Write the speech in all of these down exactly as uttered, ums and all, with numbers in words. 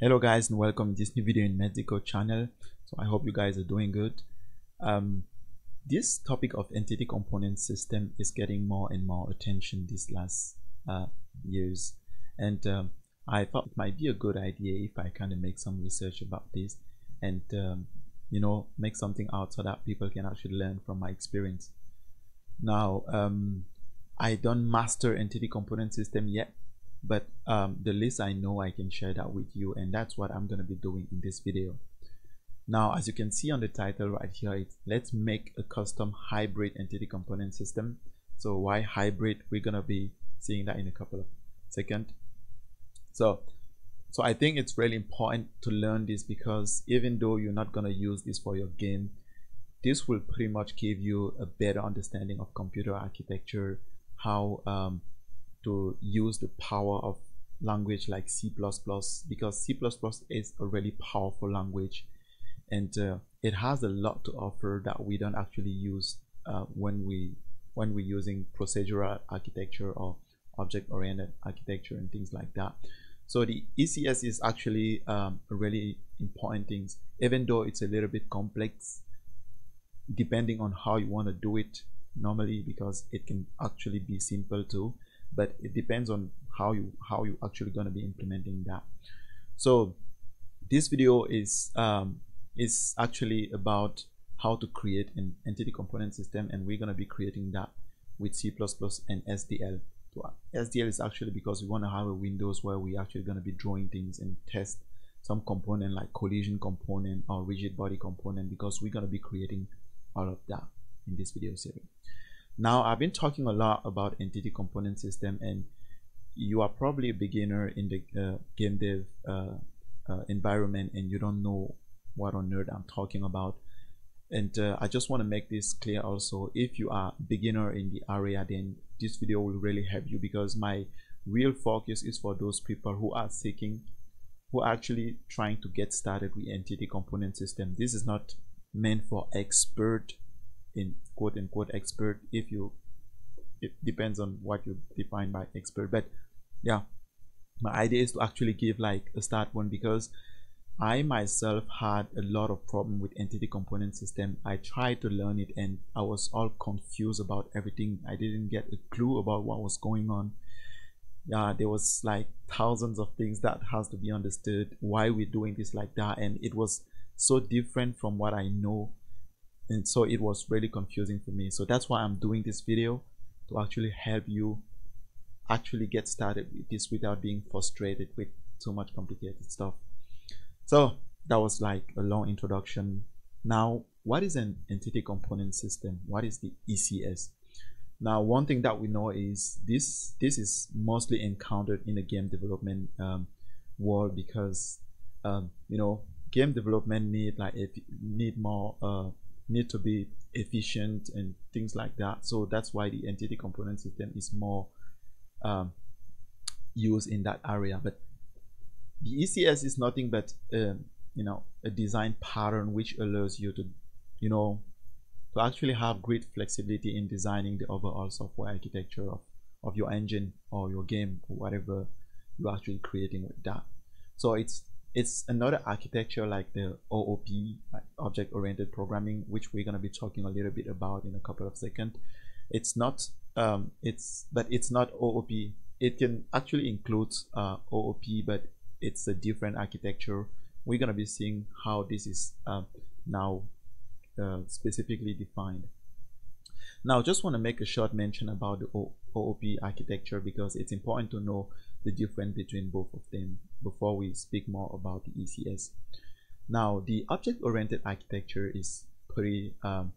Hello guys, and welcome to this new video in Madsycode channel. So I hope you guys are doing good. Um, this topic of entity component system is getting more and more attention these last uh, years, and um, I thought it might be a good idea if I kind of make some research about this and um, you know, make something out so that people can actually learn from my experience. Now um, I don't master entity component system yet, but um, the list I know, I can share that with you, and that's what I'm going to be doing in this video. Now, as you can see on the title right here, it's let's make a custom hybrid entity component system. So why hybrid? We're going to be seeing that in a couple of seconds. So, so I think it's really important to learn this, because even though you're not going to use this for your game, this will pretty much give you a better understanding of computer architecture, how um, to use the power of language like C plus plus, because C plus plus is a really powerful language, and uh, it has a lot to offer that we don't actually use uh, when we when we're using procedural architecture or object-oriented architecture and things like that. So the E C S is actually um, a really important thing, even though it's a little bit complex depending on how you want to do it normally, because it can actually be simple too, but it depends on how you how you actually going to be implementing that. So this video is um, is actually about how to create an entity component system, and we're going to be creating that with C plus plus and S D L. So S D L is actually because we want to have a windows where we actually going to be drawing things and test some component like collision component or rigid body component, because we're going to be creating all of that in this video series. Now, I've been talking a lot about entity component system, and you are probably a beginner in the uh, game dev uh, uh, environment, and you don't know what on earth I'm talking about. And uh, I just want to make this clear also. If you are a beginner in the area, then this video will really help you, because my real focus is for those people who are seeking, who are actually trying to get started with entity component system. This is not meant for expert, in quote unquote expert, if you it depends on what you define by expert. But yeah, my idea is to actually give like a start one, because I myself had a lot of problem with entity component system. I tried to learn it and I was all confused about everything. I didn't get a clue about what was going on. Yeah, there was like thousands of things that has to be understood, why we're doing this like that, and it was so different from what I know. And so it was really confusing for me. So that's why I'm doing this video, to actually help you actually get started with this without being frustrated with too much complicated stuff. So that was like a long introduction. Now, what is an entity component system? What is the E C S? Now, one thing that we know is this, this is mostly encountered in the game development um, world, because, um, you know, game development need like need more... Uh, need to be efficient and things like that. So that's why the entity component system is more um, used in that area. But the E C S is nothing but um, you know, a design pattern which allows you to you know to actually have great flexibility in designing the overall software architecture of, of your engine or your game or whatever you're actually creating with that. So it's It's another architecture like the O O P, like object-oriented programming, which we're gonna be talking a little bit about in a couple of seconds. It's not, um, it's but it's not O O P. It can actually include uh, O O P, but it's a different architecture. We're gonna be seeing how this is uh, now uh, specifically defined. Now, just want to make a short mention about the O O P architecture, because it's important to know the difference between both of them before we speak more about the E C S. Now, the object-oriented architecture is pretty um,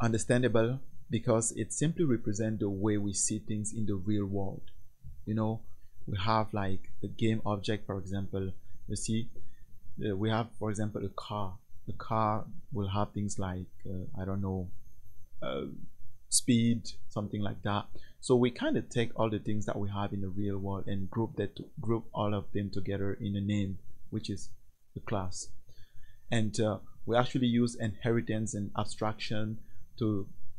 understandable, because it simply represents the way we see things in the real world. You know, we have like a game object, for example. You see, uh, we have, for example, a car. The car will have things like, uh, I don't know, Uh, speed, something like that. So we kind of take all the things that we have in the real world and group that to group all of them together in a name, which is the class. And uh, we actually use inheritance and abstraction to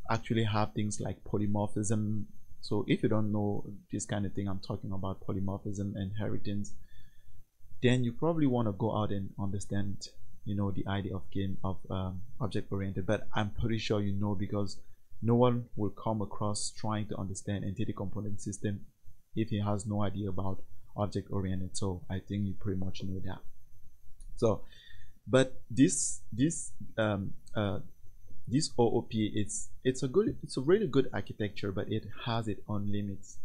actually have things like polymorphism. So if you don't know this kind of thing, I'm talking about polymorphism, inheritance, then you probably want to go out and understand, you know, the idea of game of um, object oriented. But I'm pretty sure you know, because no one will come across trying to understand entity component system if he has no idea about object oriented. So I think you pretty much know that. So, but this this um, uh, this O O P, it's it's a good it's a really good architecture, but it has its own limits.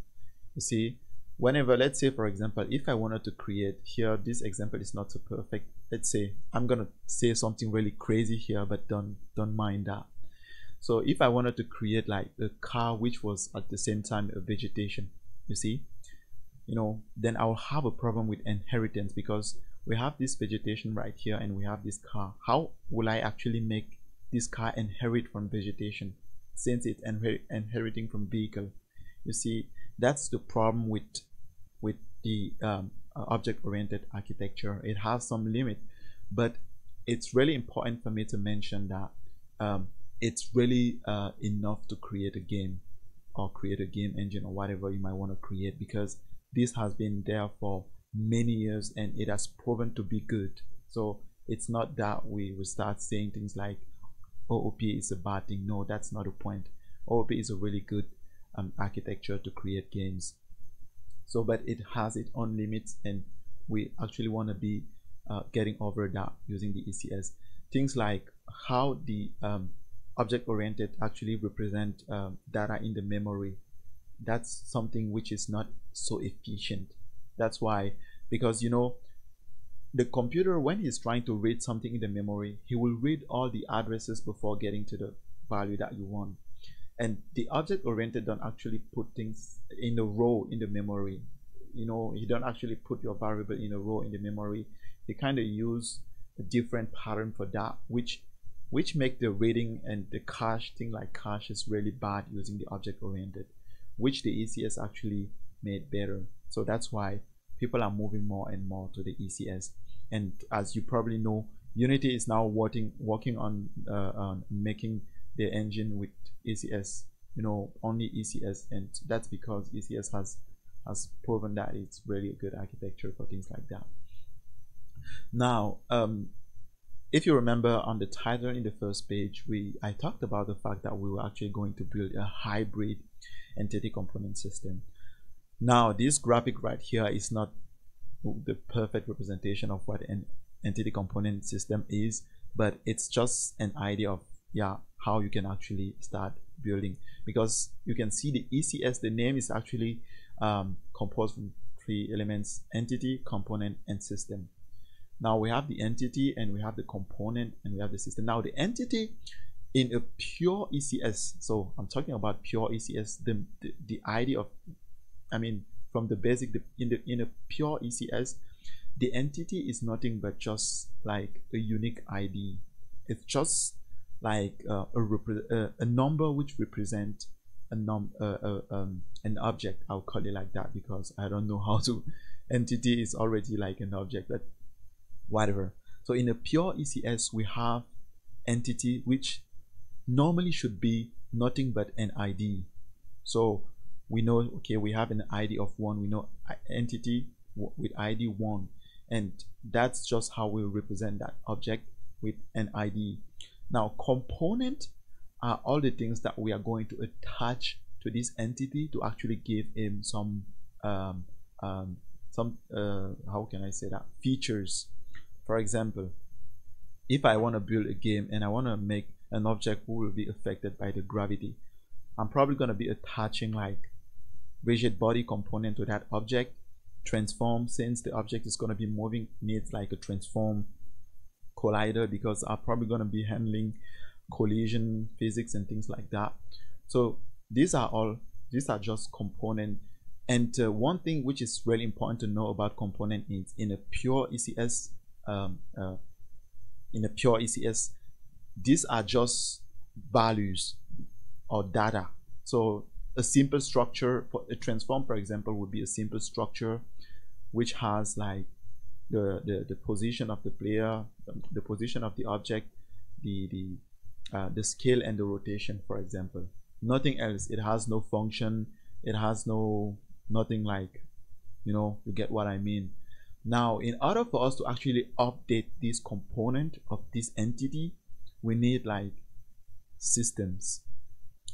You see, whenever, let's say for example, if I wanted to create here, this example is not so perfect. Let's say I'm gonna say something really crazy here, but don't don't mind that. So if I wanted to create like a car which was at the same time a vegetation, you see, you know, then I'll have a problem with inheritance, because we have this vegetation right here and we have this car. How will I actually make this car inherit from vegetation, since it's inher inheriting from vehicle? You see, that's the problem with with the um, object-oriented architecture. It has some limit, but it's really important for me to mention that um, it's really uh, enough to create a game or create a game engine or whatever you might want to create, because this has been there for many years and it has proven to be good. So it's not that we will start saying things like O O P is a bad thing. No, that's not the point. O O P is a really good um, architecture to create games. So, but it has its own limits, and we actually want to be uh, getting over that using the E C S. Things like how the um, object-oriented actually represent um, data in the memory. That's something which is not so efficient. That's why, because you know, the computer, when he's trying to read something in the memory, he will read all the addresses before getting to the value that you want. And the object oriented don't actually put things in a row in the memory. You know, you don't actually put your variable in a row in the memory. They kind of use a different pattern for that, which which make the reading and the cache thing, like cache is really bad using the object oriented, which the E C S actually made better. So that's why people are moving more and more to the E C S. And as you probably know, Unity is now working working on, uh, on making the engine with E C S, you know, only E C S, and that's because E C S has has proven that it's really a good architecture for things like that. Now, um, if you remember on the title in the first page, we I talked about the fact that we were actually going to build a hybrid entity component system. Now, this graphic right here is not the perfect representation of what an entity component system is, but it's just an idea of, yeah, how you can actually start building, because you can see the E C S, the name is actually um, composed from three elements: entity, component, and system. Now we have the entity and we have the component and we have the system. Now the entity in a pure E C S, so I'm talking about pure E C S, the, the, the idea of, I mean, from the basic, the, in, the, in a pure E C S, the entity is nothing but just like a unique I D. It's just like uh, a, uh, a number which represents a num uh, uh, um, an object. I'll call it like that because I don't know how to, entity is already like an object, but whatever. So in a pure E C S, we have entity, which normally should be nothing but an I D. So we know, okay, we have an I D of one, we know entity with I D one, and that's just how we represent that object with an I D. Now, component are all the things that we are going to attach to this entity to actually give him some um, um, some uh, how can I say that, features. For example, if I want to build a game and I want to make an object who will be affected by the gravity, I'm probably going to be attaching like rigid body component to that object, transform, since the object is going to be moving, needs like a transform collider, because I'm probably going to be handling collision physics and things like that. So these are all, these are just component. And uh, one thing which is really important to know about component is, in a pure E C S, um, uh, in a pure E C S, these are just values or data. So a simple structure for a transform, for example, would be a simple structure which has like The, the the position of the player, the position of the object, the the uh, the scale and the rotation, for example. Nothing else. It has no function. It has no nothing, like, you know, you get what I mean. Now, in order for us to actually update this component of this entity, we need like systems.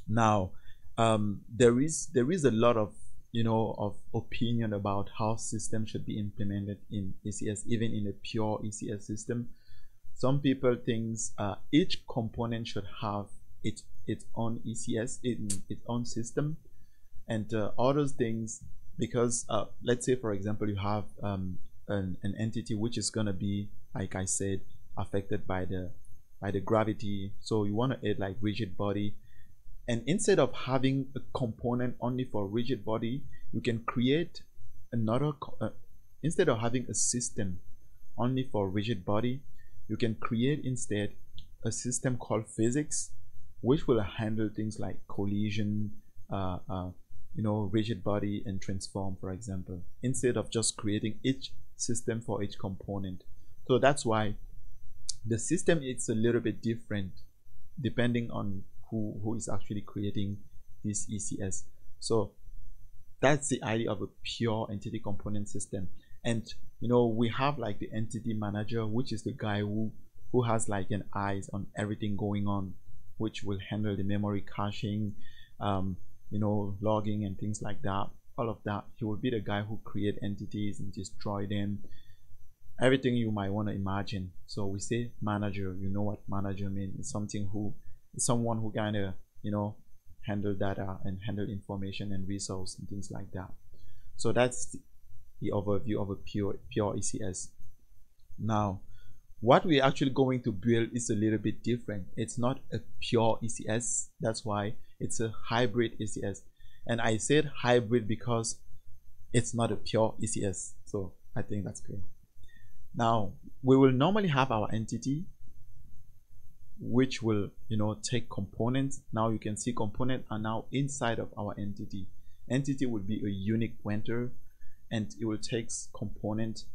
Now, um, there is there is a lot of you know of opinion about how systems should be implemented in E C S, even in a pure E C S system. Some people think uh, each component should have its its own E C S, its, its own system, and uh, all those things because uh, let's say for example you have um, an, an entity which is gonna be, like I said, affected by the by the gravity, so you want to add like rigid body, and instead of having a component only for rigid body, you can create another uh, instead of having a system only for rigid body, you can create instead a system called physics, which will handle things like collision, uh, uh, you know, rigid body and transform, for example, instead of just creating each system for each component. So that's why the system is a little bit different depending on who, who is actually creating this E C S. So that's the idea of a pure entity component system. And you know, we have like the entity manager, which is the guy who who has like an eyes on everything going on, which will handle the memory caching, um, you know, logging and things like that. All of that, he will be the guy who create entities and destroy them, everything you might want to imagine. So we say manager. You know what manager means? It's something who, someone who kind of you know handle data and handle information and resource and things like that. So that's the, the overview of a pure pure E C S. Now, what we're actually going to build is a little bit different. It's not a pure E C S. That's why it's a hybrid E C S. And I said hybrid because it's not a pure E C S. So I think that's clear. Now, we will normally have our entity, which will, you know, take components. Now you can see components are now inside of our entity. Entity will be a unique pointer, and it will take component.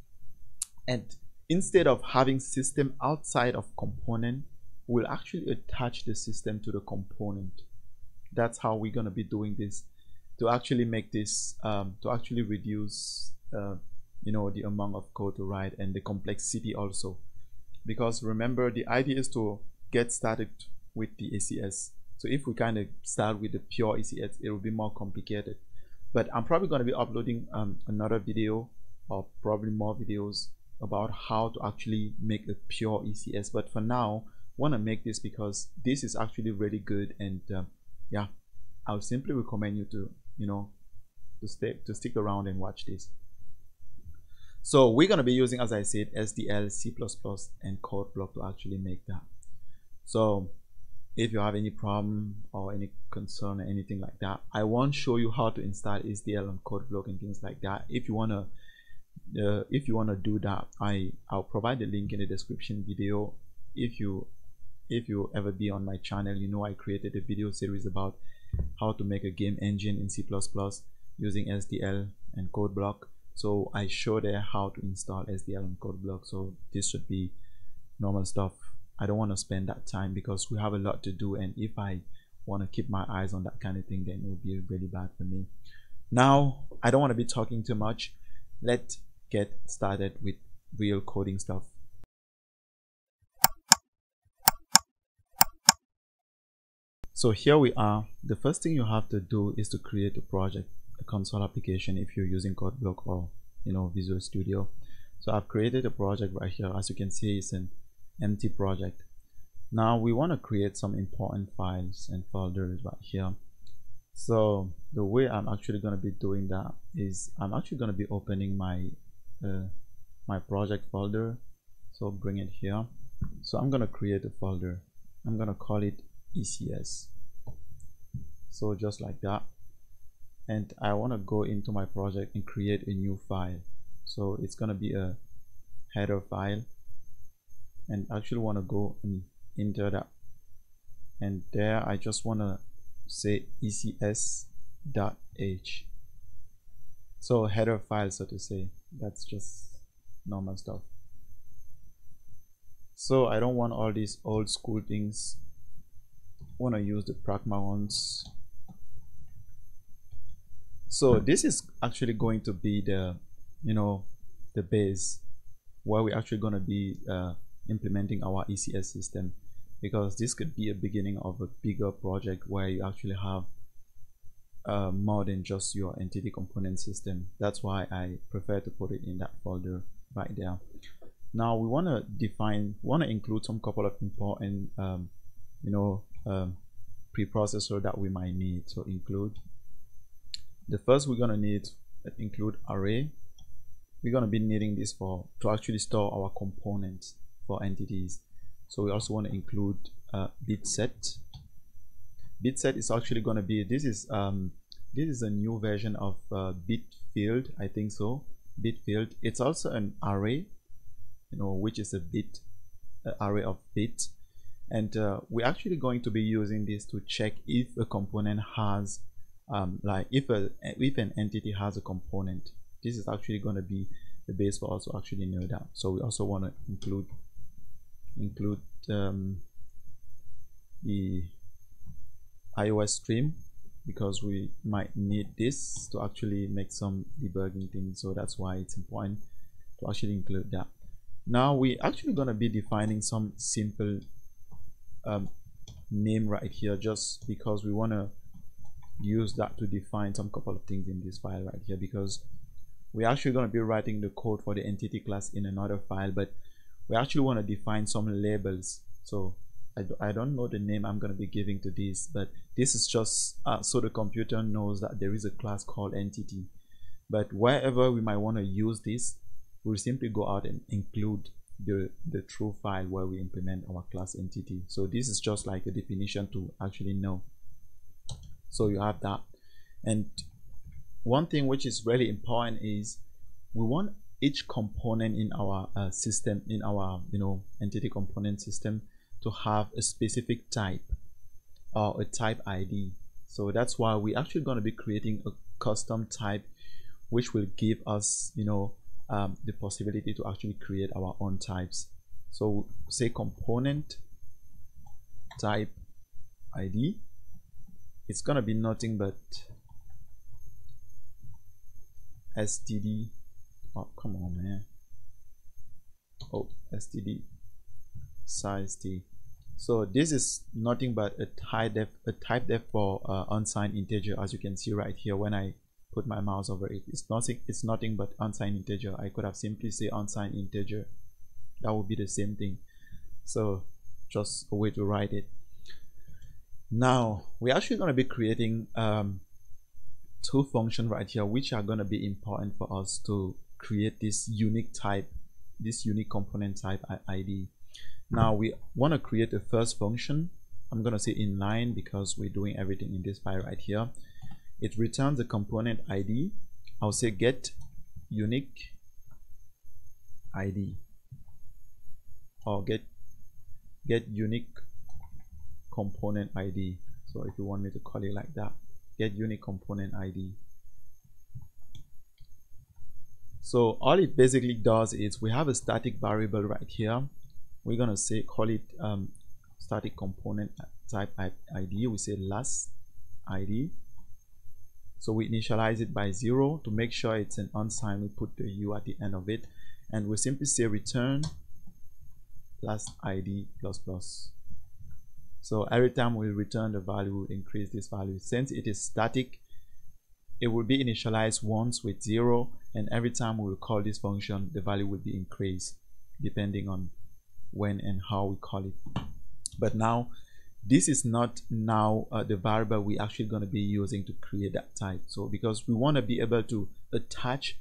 And instead of having system outside of component, we'll actually attach the system to the component. That's how we're going to be doing this, to actually make this um, to actually reduce uh, you know the amount of code to write and the complexity also, because remember the idea is to get started with the E C S. So if we kind of start with the pure E C S, it will be more complicated. But I'm probably going to be uploading um, another video, or probably more videos, about how to actually make a pure E C S. But for now, I want to make this because this is actually really good, and uh, yeah, I'll simply recommend you to you know to stay to stick around and watch this. So we're going to be using, as I said, S D L, C plus plus, and code block to actually make that. So if you have any problem or any concern or anything like that, I won't show you how to install S D L on code block and things like that. If you want to Uh, if you want to do that, I I'll provide the link in the description video. If you if you ever be on my channel, you know I created a video series about how to make a game engine in C plus plus using S D L and code block. So I show there how to install S D L and code block. So this should be normal stuff. I don't want to spend that time because we have a lot to do, and if I want to keep my eyes on that kind of thing, then it would be really bad for me. Now, I don't want to be talking too much. Let's get started with real coding stuff. So here we are. The first thing you have to do is to create a project, a console application if you're using CodeBlock or you know Visual Studio. So I've created a project right here. As you can see, it's an empty project. Now we want to create some important files and folders right here. So the way I'm actually going to be doing that is I'm actually going to be opening my uh, my project folder. So bring it here. So I'm going to create a folder. I'm going to call it E C S. So just like that. And I want to go into my project and create a new file. So it's going to be a header file. And I actually want to go and enter that. And there I just want to say E C S dot H, so header file, so to say. That's just normal stuff. So I don't want all these old school things. I want to use the pragma ones. So this is actually going to be the you know the base where we're actually going to be uh, implementing our E C S system, because this could be a beginning of a bigger project where you actually have uh, more than just your entity component system. That's why I prefer to put it in that folder right there. Now we want to define, want to include some couple of important um, you know um, preprocessor that we might need. So include, the first we're going to need include array. We're going to be needing this for to actually store our components for entities. So we also want to include uh, bit set. Bit set is actually going to be, this is um this is a new version of uh, bit field, I think so. Bit field, it's also an array, you know, which is a bit uh, array of bits, and uh, we're actually going to be using this to check if a component has um like if a if an entity has a component. This is actually going to be the base for us to actually know that. So we also want to include include um, the iOS stream, because we might need this to actually make some debugging things. So that's why it's important to actually include that. Now we actually going to be defining some simple um, name right here, just because we want to use that to define some couple of things in this file right here, because we're actually going to be writing the code for the entity class in another file, but we actually want to define some labels. So I, do, I don't know the name I'm going to be giving to this, but this is just uh, so the computer knows that there is a class called entity. But wherever we might want to use this, we'll simply go out and include the, the true file where we implement our class entity. So this is just like a definition to actually know. So you have that. And one thing which is really important is we want each component in our uh, system, in our you know entity component system, to have a specific type or a type I D. So that's why we're actually going to be creating a custom type, which will give us you know um, the possibility to actually create our own types. So say component type I D, it's going to be nothing but S T D. Oh, come on, man. Oh, S T D size T. So this is nothing but a type def, a type def for uh, unsigned integer. As you can see right here, when I put my mouse over it, it's nothing. It's nothing but unsigned integer. I could have simply say unsigned integer. That would be the same thing. So just a way to write it. Now we're actually going to be creating um, two functions right here, which are going to be important for us to create this unique type, this unique component type I D. Now we want to create the first function. I'm going to say inline because we're doing everything in this file right here. It returns a component I D. I'll say get unique I D or get get unique component I D. So if you want me to call it like that, get unique component I D. So all it basically does is we have a static variable right here. We're gonna say call it um, static component type I D. We say last I D. So we initialize it by zero to make sure it's an unsigned. We put the U at the end of it, and we simply say return last I D plus plus. So every time we return the value, we'll increase this value. Since it is static, it will be initialized once with zero, and every time we will call this function, the value will be increased depending on when and how we call it. But now this is not now uh, the variable we're actually going to be using to create that type. So because we want to be able to attach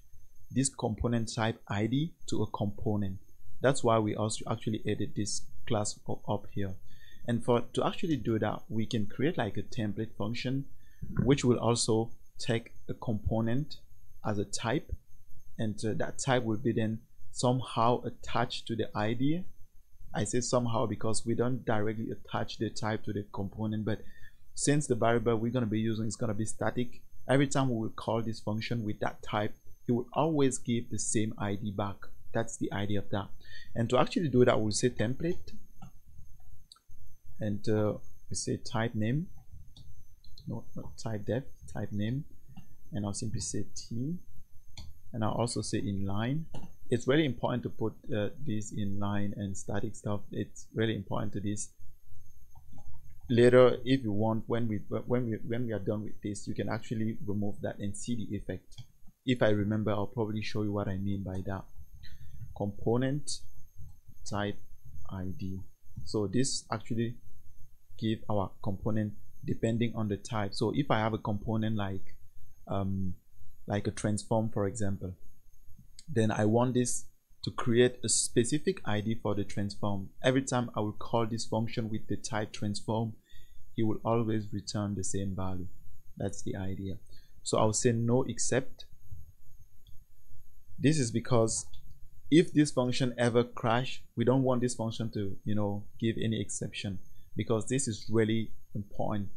this component type I D to a component, that's why we also actually added this class up here. And for to actually do that, we can create like a template function, which will also take a component as a type, and uh, that type will be then somehow attached to the I D. I say somehow because we don't directly attach the type to the component, but since the variable we're going to be using is going to be static, every time we will call this function with that type, it will always give the same I D back. That's the idea of that. And to actually do that, we'll say template, and uh, we say type name, no, not type def, type name, and I'll simply say T, and I'll also say inline, it's really important to put uh, these in line and static stuff. It's really important to this. Later, if you want, when we when we when we are done with this, you can actually remove that and see the effect. If I remember, I'll probably show you what I mean by that. Component type I D. So this actually give our component depending on the type. So if I have a component like um, like a transform, for example, then I want this to create a specific I D for the transform. Every time I will call this function with the type transform, it will always return the same value. That's the idea. So I'll say no except. This is because if this function ever crashes, we don't want this function to, you know, give any exception, because this is really important.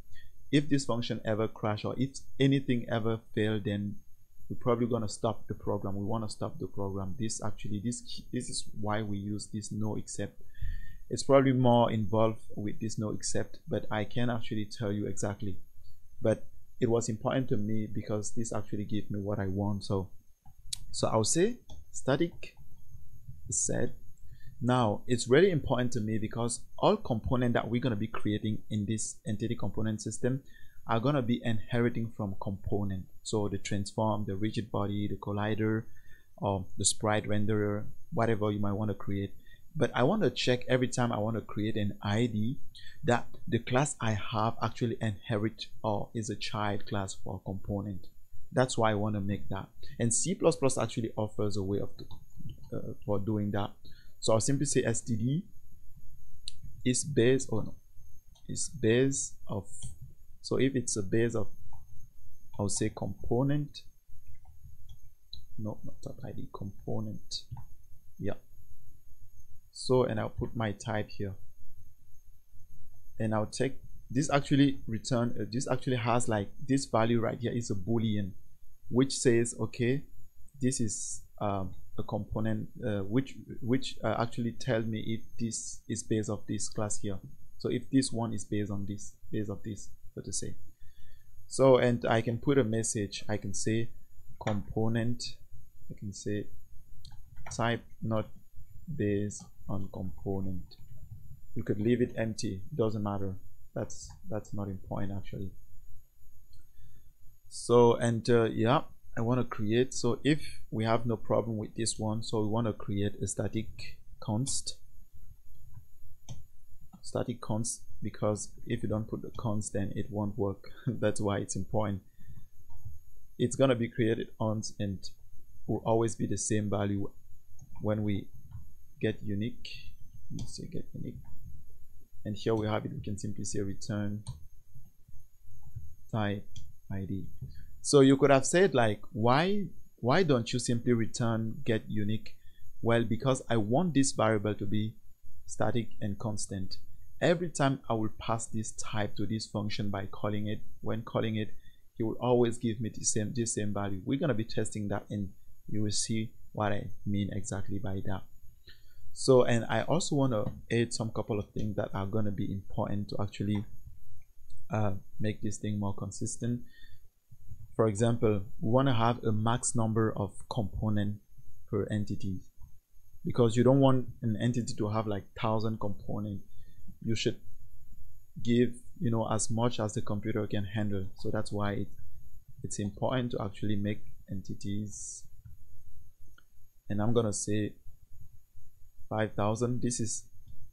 If this function ever crashes or if anything ever failed, then we're probably going to stop the program. We want to stop the program. This actually, this this is why we use this no except. It's probably more involved with this no except, but I can actually tell you exactly. But it was important to me because this actually gave me what I want. So, so I'll say static set. Now it's really important to me because all components that we're going to be creating in this entity component system are going to be inheriting from component. So the transform, the rigid body, the collider, or the sprite renderer, whatever you might want to create. But I want to check every time I want to create an I D that the class I have actually inherit or is a child class for a component. That's why I want to make that. And C plus plus actually offers a way of uh, for doing that. So I'll simply say S T D is base or no, is base of. So if it's a base of, I'll say component. No, not type I D, component. Yeah. So, and I'll put my type here. And I'll take this actually return. Uh, this actually has like this value right here is a Boolean, which says okay, this is um, a component uh, which which uh, actually tells me if this is based of this class here. So if this one is based on this, based of this. So to say. So, and I can put a message. I can say component, I can say type not based on component. You could leave it empty, doesn't matter. That's that's not important actually. So, and uh, yeah, I want to create. So if we have no problem with this one, so we want to create a static const. Static const, because if you don't put the const, then it won't work. That's why it's important. It's gonna be created once and will always be the same value when we get unique. Let's say get unique, and here we have it. We can simply say return type I D. So you could have said like, why why don't you simply return get unique? Well, because I want this variable to be static and constant. Every time I will pass this type to this function by calling it, when calling it, it will always give me the same the same value. We're gonna be testing that, and you will see what I mean exactly by that. So, and I also want to add some couple of things that are gonna be important to actually uh, make this thing more consistent. For example, we want to have a max number of components per entity, because you don't want an entity to have like thousand components. You should give, you know, as much as the computer can handle. So that's why it, it's important to actually make entities. And I'm gonna say five thousand. This is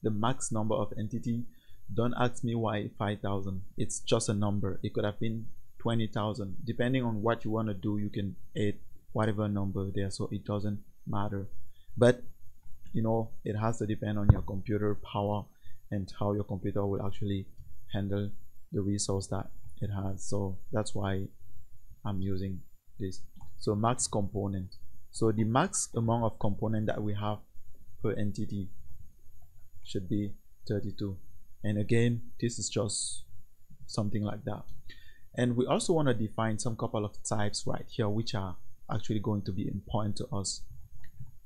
the max number of entity. Don't ask me why five thousand. It's just a number. It could have been twenty thousand. Depending on what you want to do, you can add whatever number there. So it doesn't matter. But, you know, it has to depend on your computer power and how your computer will actually handle the resource that it has. So that's why I'm using this. So max component, so the max amount of component that we have per entity should be thirty-two. And again, this is just something like that. And we also want to define some couple of types right here, which are actually going to be important to us,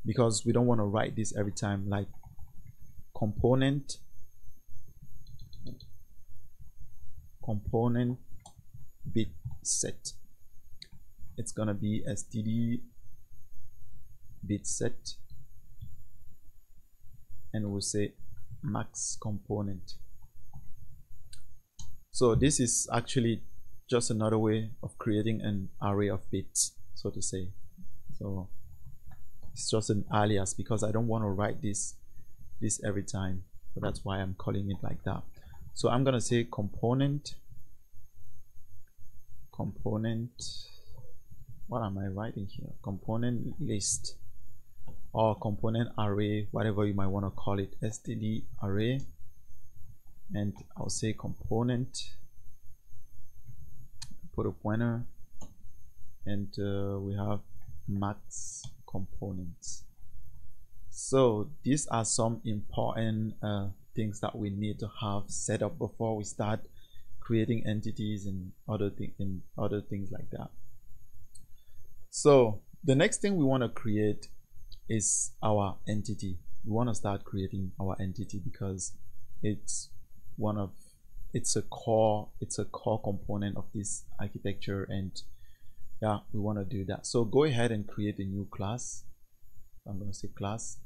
because we don't want to write this every time, like component component bit set. It's gonna be std bit set. and we'll say max component. So this is actually just another way of creating an array of bits, so to say. So it's just an alias because I don't want to write this this every time, so that's why I'm calling it like that. So I'm gonna say component component what am I writing here? Component list or component array, whatever you might want to call it, S D L array, and I'll say component, put a pointer, and uh, we have max components. So these are some important uh, things that we need to have set up before we start creating entities and other thing and other things like that. So the next thing we want to create is our entity. We want to start creating our entity because it's one of it's a core it's a core component of this architecture, and yeah, we want to do that. So go ahead and create a new class. I'm going to say class,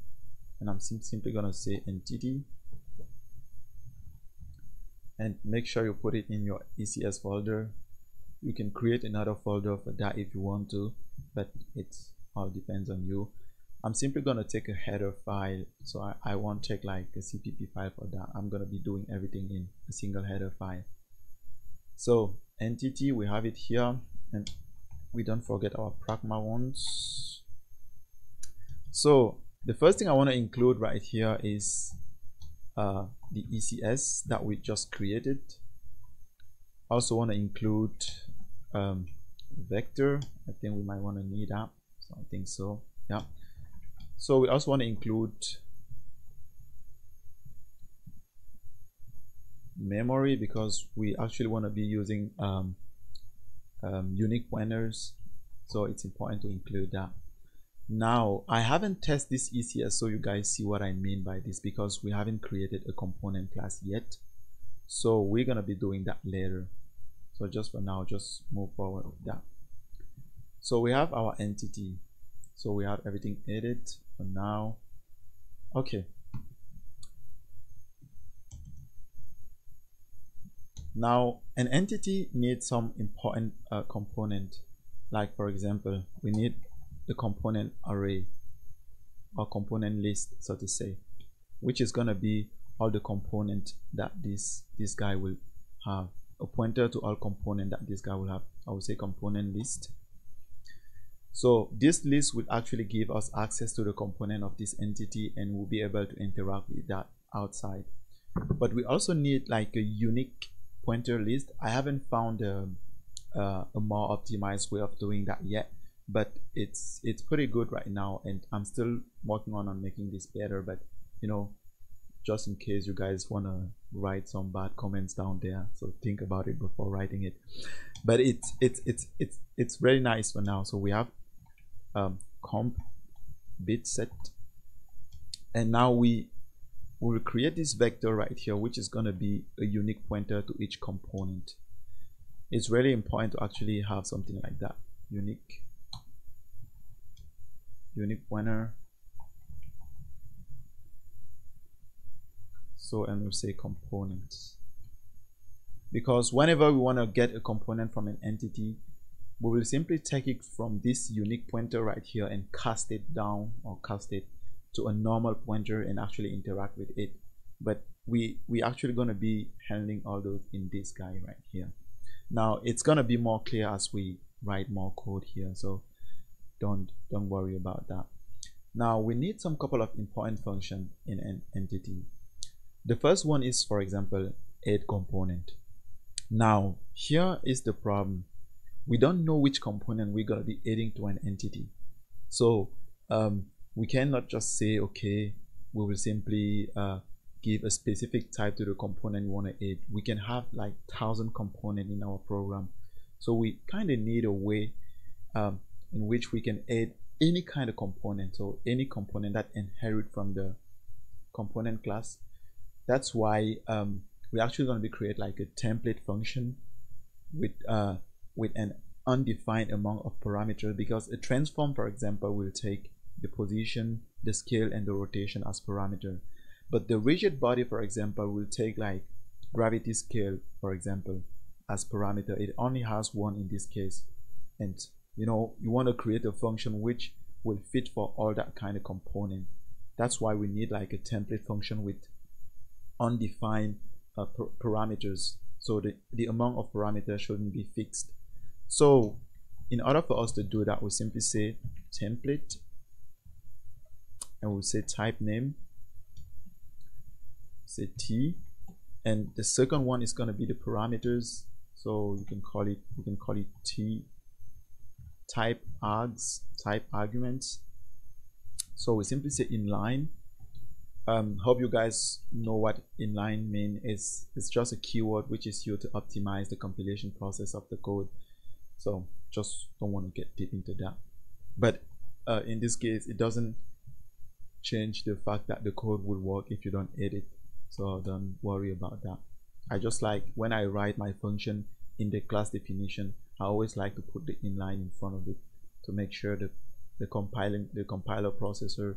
and I'm sim simply going to say entity, and make sure you put it in your E C S folder. You can create another folder for that if you want to, but it all depends on you. I'm simply going to take a header file, so I, I won't take like a C P P file for that. I'm going to be doing everything in a single header file. So entity, we have it here, and we don't forget our pragma ones. So the first thing I want to include right here is uh, the E C S that we just created. I also want to include um, vector. I think we might want to need that, so I think so, yeah. So we also want to include memory because we actually want to be using um, um, unique pointers, so it's important to include that. Now I haven't tested this E C S, so you guys see what I mean by this, because we haven't created a component class yet, so we're gonna be doing that later. So just for now, just move forward with that. So we have our entity, so we have everything added for now. Okay, now an entity needs some important uh, component, like for example we need the component array or component list, so to say, which is going to be all the component that this this guy will have, a pointer to all component that this guy will have. I will say component list. So this list will actually give us access to the component of this entity, and we'll be able to interact with that outside. But we also need like a unique pointer list. I haven't found a, uh, a more optimized way of doing that yet, but it's it's pretty good right now, and I'm still working on on making this better. But you know, just in case you guys want to write some bad comments down there, so think about it before writing it. But it's it's it's it's it's very nice for now. So we have um, comp bit set, and now we will create this vector right here, which is going to be a unique pointer to each component. It's really important to actually have something like that, unique unique pointer. So, and we'll say components, because whenever we want to get a component from an entity, we will simply take it from this unique pointer right here and cast it down or cast it to a normal pointer and actually interact with it. But we we actually going to be handling all those in this guy right here. Now it's going to be more clear as we write more code here, so don't don't worry about that. Now we need some couple of important functions in an entity. The first one is, for example, add component. Now here is the problem. We don't know which component we're going to be adding to an entity, so um, we cannot just say, okay, we will simply uh, give a specific type to the component we want to add. We can have like thousand components in our program, so we kind of need a way um, in which we can add any kind of component, so any component that inherit from the component class. That's why um, we're actually going to be create like a template function with uh, with an undefined amount of parameters, because a transform, for example, will take the position, the scale, and the rotation as parameter. But the rigid body, for example, will take like gravity scale, for example, as parameter. It only has one in this case. And you know, you want to create a function which will fit for all that kind of component. That's why we need like a template function with undefined uh, parameters. So the, the amount of parameters shouldn't be fixed. So in order for us to do that, we simply say template, and we'll say type name, say T, and the second one is going to be the parameters. So you can call it, you can call it T type args, type arguments. So we simply say inline. Um, hope you guys know what inline mean is. It's just a keyword which is used to optimize the compilation process of the code. So just don't want to get deep into that. But uh, in this case, it doesn't change the fact that the code will work if you don't edit. So don't worry about that. I just like when I write my function in the class definition, I always like to put the inline in front of it to make sure that the compiling, the compiler processor,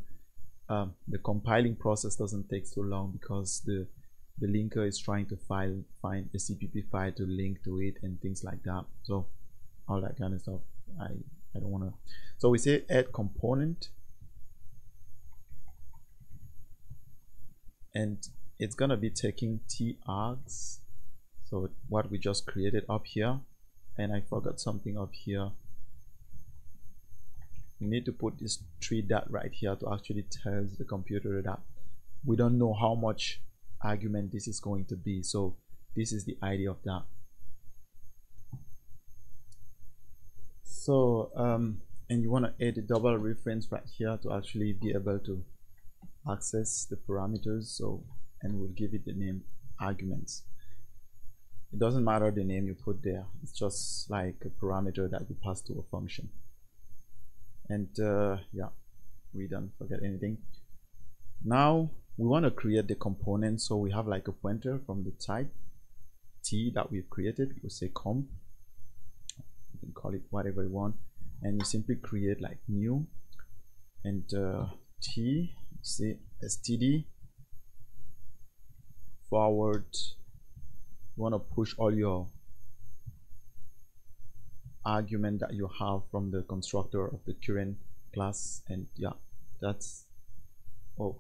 um, the compiling process doesn't take so long, because the the linker is trying to file, find a C P P file to link to it and things like that. So all that kind of stuff, I I don't wanna. So we say add component, and it's gonna be taking T args, so what we just created up here. And I forgot something up here. We need to put this three dot right here to actually tell the computer that we don't know how much argument this is going to be. So this is the idea of that. So um, and you want to add a double reference right here to actually be able to access the parameters. So, and we'll give it the name arguments. It doesn't matter the name you put there, it's just like a parameter that you pass to a function. And uh, yeah, we don't forget anything. Now we want to create the component, so we have like a pointer from the type T that we've created. We'll say comp, you can call it whatever you want, and you simply create like new, and uh, T, say std forward. You want to push all your argument that you have from the constructor of the current class. And yeah, that's, oh,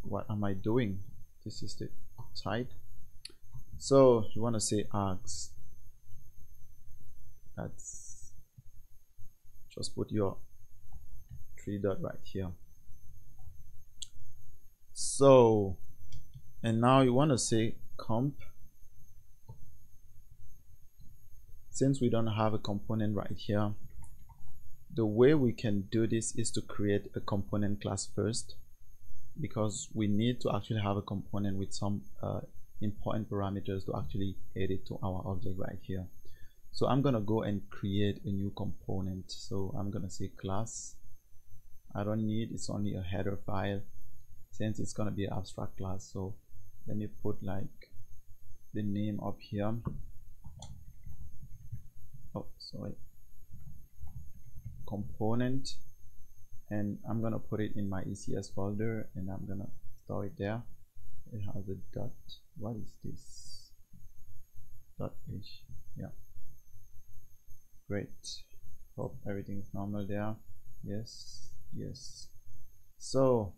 what am I doing? This is the type. So you want to say args, that's just put your three dot right here. So, and now you want to say comp. Since we don't have a component right here, the way we can do this is to create a component class first, because we need to actually have a component with some uh, important parameters to actually add it to our object right here. So I'm gonna go and create a new component. So I'm gonna say class, I don't need, it's only a header file, since it's gonna be an abstract class. So let me put like the name up here. Oh, sorry, component, and I'm gonna put it in my E C S folder, and I'm gonna store it there. It has a dot, what is this, dot h, yeah, great. Hope everything is normal there. Yes, yes. So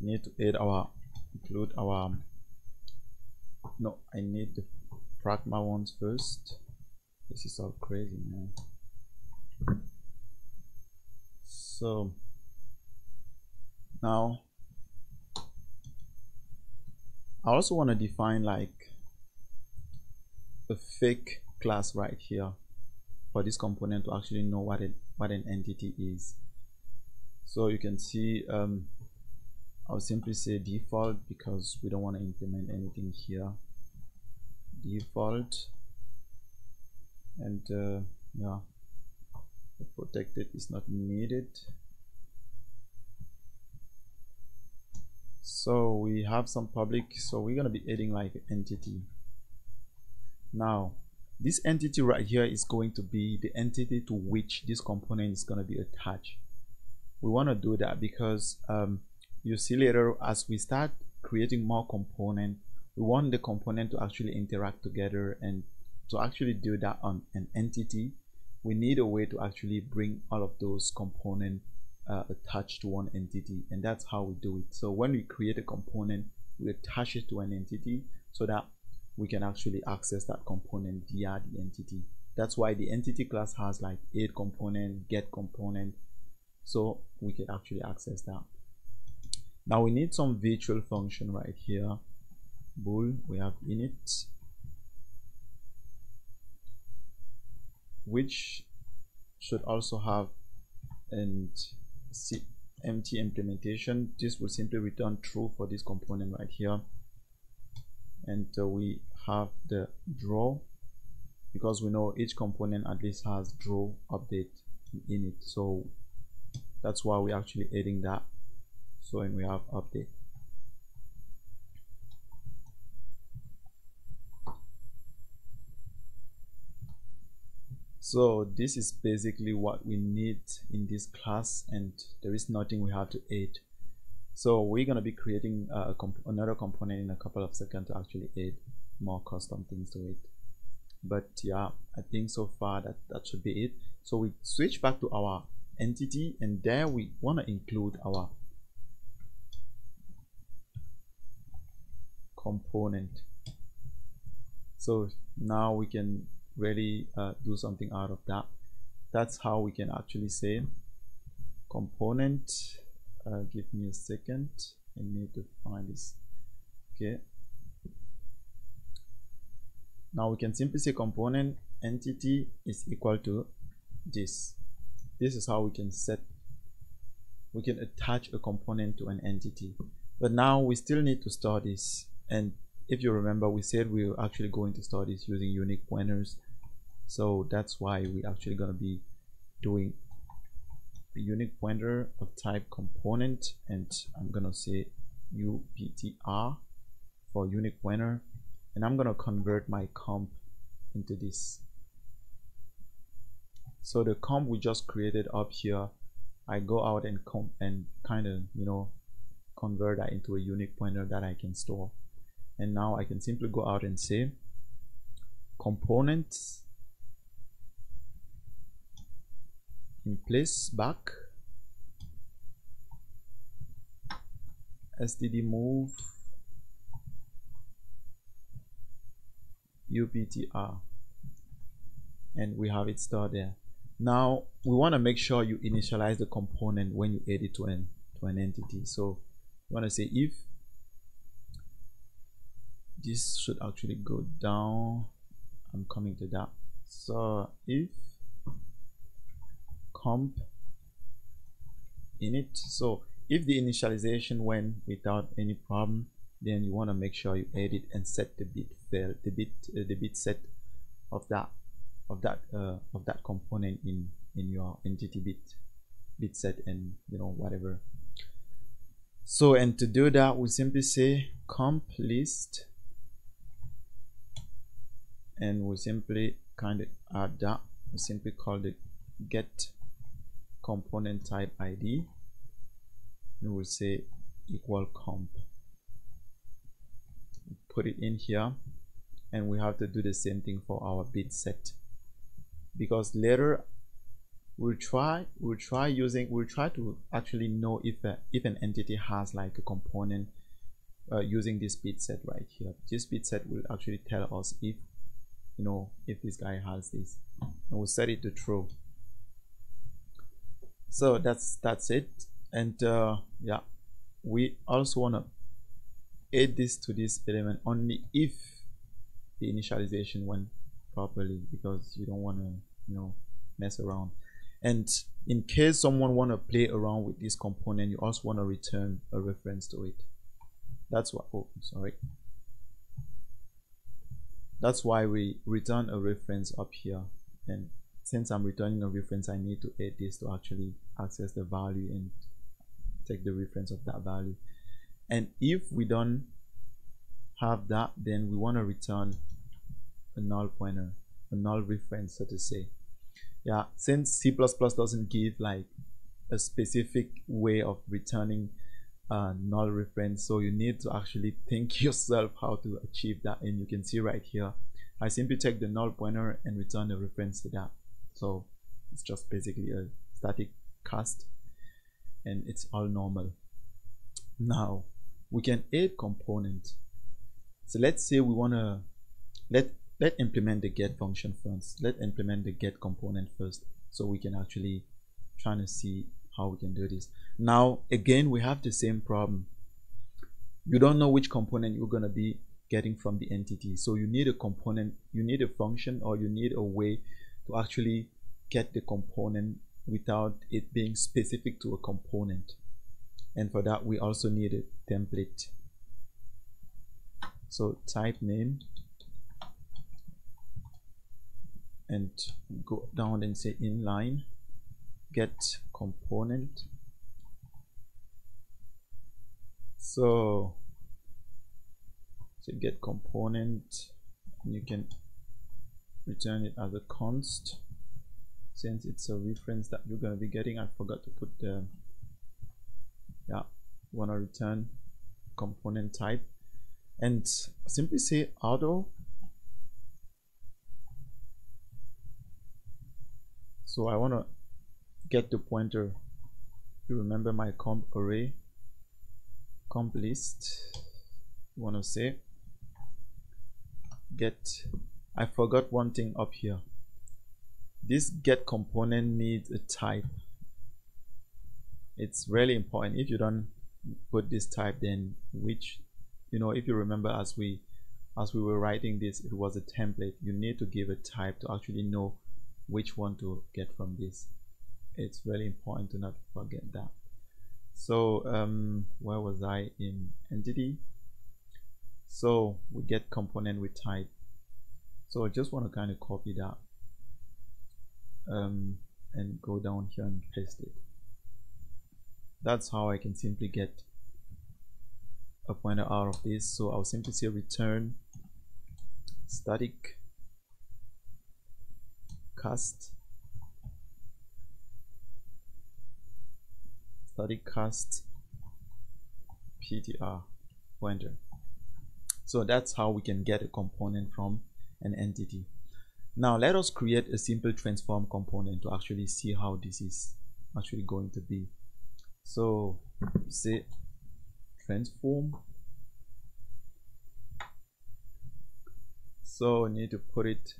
need to add our, include our, no, I need the pragma ones first. This is all crazy, man. So now I also want to define like a fake class right here for this component to actually know what it, what an entity is. So you can see um, I'll simply say default, because we don't want to implement anything here. Default, and uh, yeah, the protected is not needed. So we have some public, so we're gonna be adding like an entity. Now this entity right here is going to be the entity to which this component is gonna be attached. we want to do that because um, you see later, as we start creating more components, we want the component to actually interact together, and to actually do that on an entity, we need a way to actually bring all of those components uh, attached to one entity, and that's how we do it. So when we create a component, we attach it to an entity so that we can actually access that component via the entity. That's why the entity class has like add component, get component, so we can actually access that. Now we need some virtual function right here. Bool, we have init, which should also have an empty implementation. This will simply return true for this component right here. And uh, we have the draw, because we know each component at least has draw, update, and init. So that's why we're actually adding that. So, and we have update. So this is basically what we need in this class, and there is nothing we have to add. So we're going to be creating a comp another component in a couple of seconds to actually add more custom things to it. But yeah, I think so far that that should be it. So we switch back to our entity, and there we want to include our component. So now we can really uh, do something out of that. That's how we can actually say component, uh, give me a second, I need to find this. Okay, now we can simply say component entity is equal to this. This is how we can set, we can attach a component to an entity. But now we still need to store this, and if you remember, we said we were actually going to store this using unique pointers. So that's why we're actually going to be doing a unique pointer of type component, and I'm going to say U P T R for unique pointer, and I'm going to convert my comp into this. So the comp we just created up here, I go out and comp and kind of, you know, convert that into a unique pointer that I can store. And now I can simply go out and say components in place back std move uptr, and we have it stored there. Now we want to make sure you initialize the component when you add it to an to an entity. So you want to say if this should actually go down, I'm coming to that. So if comp init, so if the initialization went without any problem, then you want to make sure you add it and set the bit fail, the bit uh, the bit set of that of that uh, of that component in in your entity bit bit set, and you know, whatever. So, and to do that, we simply say comp list, and we simply kind of add that. We simply call the get component type I D, and we'll say equal comp, put it in here. And we have to do the same thing for our bit set, because later we'll try we'll try using we'll try to actually know if a, if an entity has like a component uh, using this bit set right here. This bit set will actually tell us if, you know, if this guy has this, and we'll set it to true. So that's that's it. And uh, yeah, we also want to add this to this element only if the initialization went properly, because you don't want to, you know, mess around. And in case someone want to play around with this component, you also want to return a reference to it. That's what oh sorry that's why we return a reference up here. And since I'm returning a reference, I need to add this to actually access the value and take the reference of that value. And if we don't have that, then we want to return a null pointer, a null reference, so to say. Yeah, since C plus plus doesn't give like a specific way of returning uh, null reference. So you need to actually think yourself how to achieve that. And you can see right here, I simply take the null pointer and return the reference to that. So it's just basically a static cast, and it's all normal. Now we can add component. So let's say we want to let let implement the get function first. Let's implement the get component first, so we can actually try to see how we can do this. Now again, we have the same problem. You don't know which component you're going to be getting from the entity, so you need a component, you need a function, or you need a way to actually get the component without it being specific to a component. And for that, we also need a template. So type name and go down and say inline get component. So so get component, and you can return it as a const. Since it's a reference that you're going to be getting, I forgot to put the yeah want to return component type, and simply say auto. So I want to get the pointer. You remember my comp array, comp list. You want to say get. I forgot one thing up here. This get component needs a type. It's really important. If you don't put this type, then which, you know, if you remember, as we as we were writing this, it was a template. You need to give a type to actually know which one to get from this. It's really important to not forget that. So um where was I? In entity. So we get component with type. So I just want to kind of copy that um and go down here and paste it. That's how I can simply get a pointer out of this. So I'll simply say return static cast static cast P T R pointer. So that's how we can get a component from an entity. Now let us create a simple transform component to actually see how this is actually going to be. So say transform. So I need to put it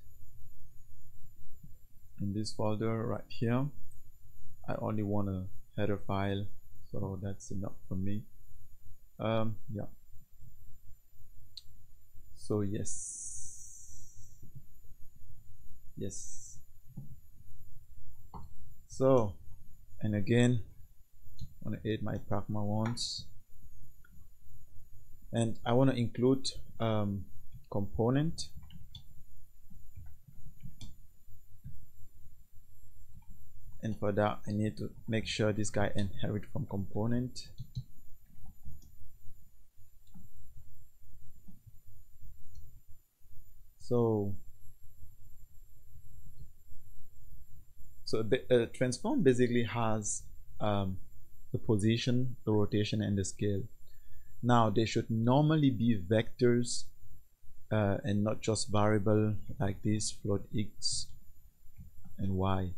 in this folder right here. I only want a header file, so that's enough for me. Um, yeah. So yes. Yes. So, and again, I want to add my pragma ones, and I want to include um, component. And for that, I need to make sure this guy inherits from component. So. So the uh, transform basically has um, the position, the rotation, and the scale. Now they should normally be vectors uh, and not just variable like this float x and y.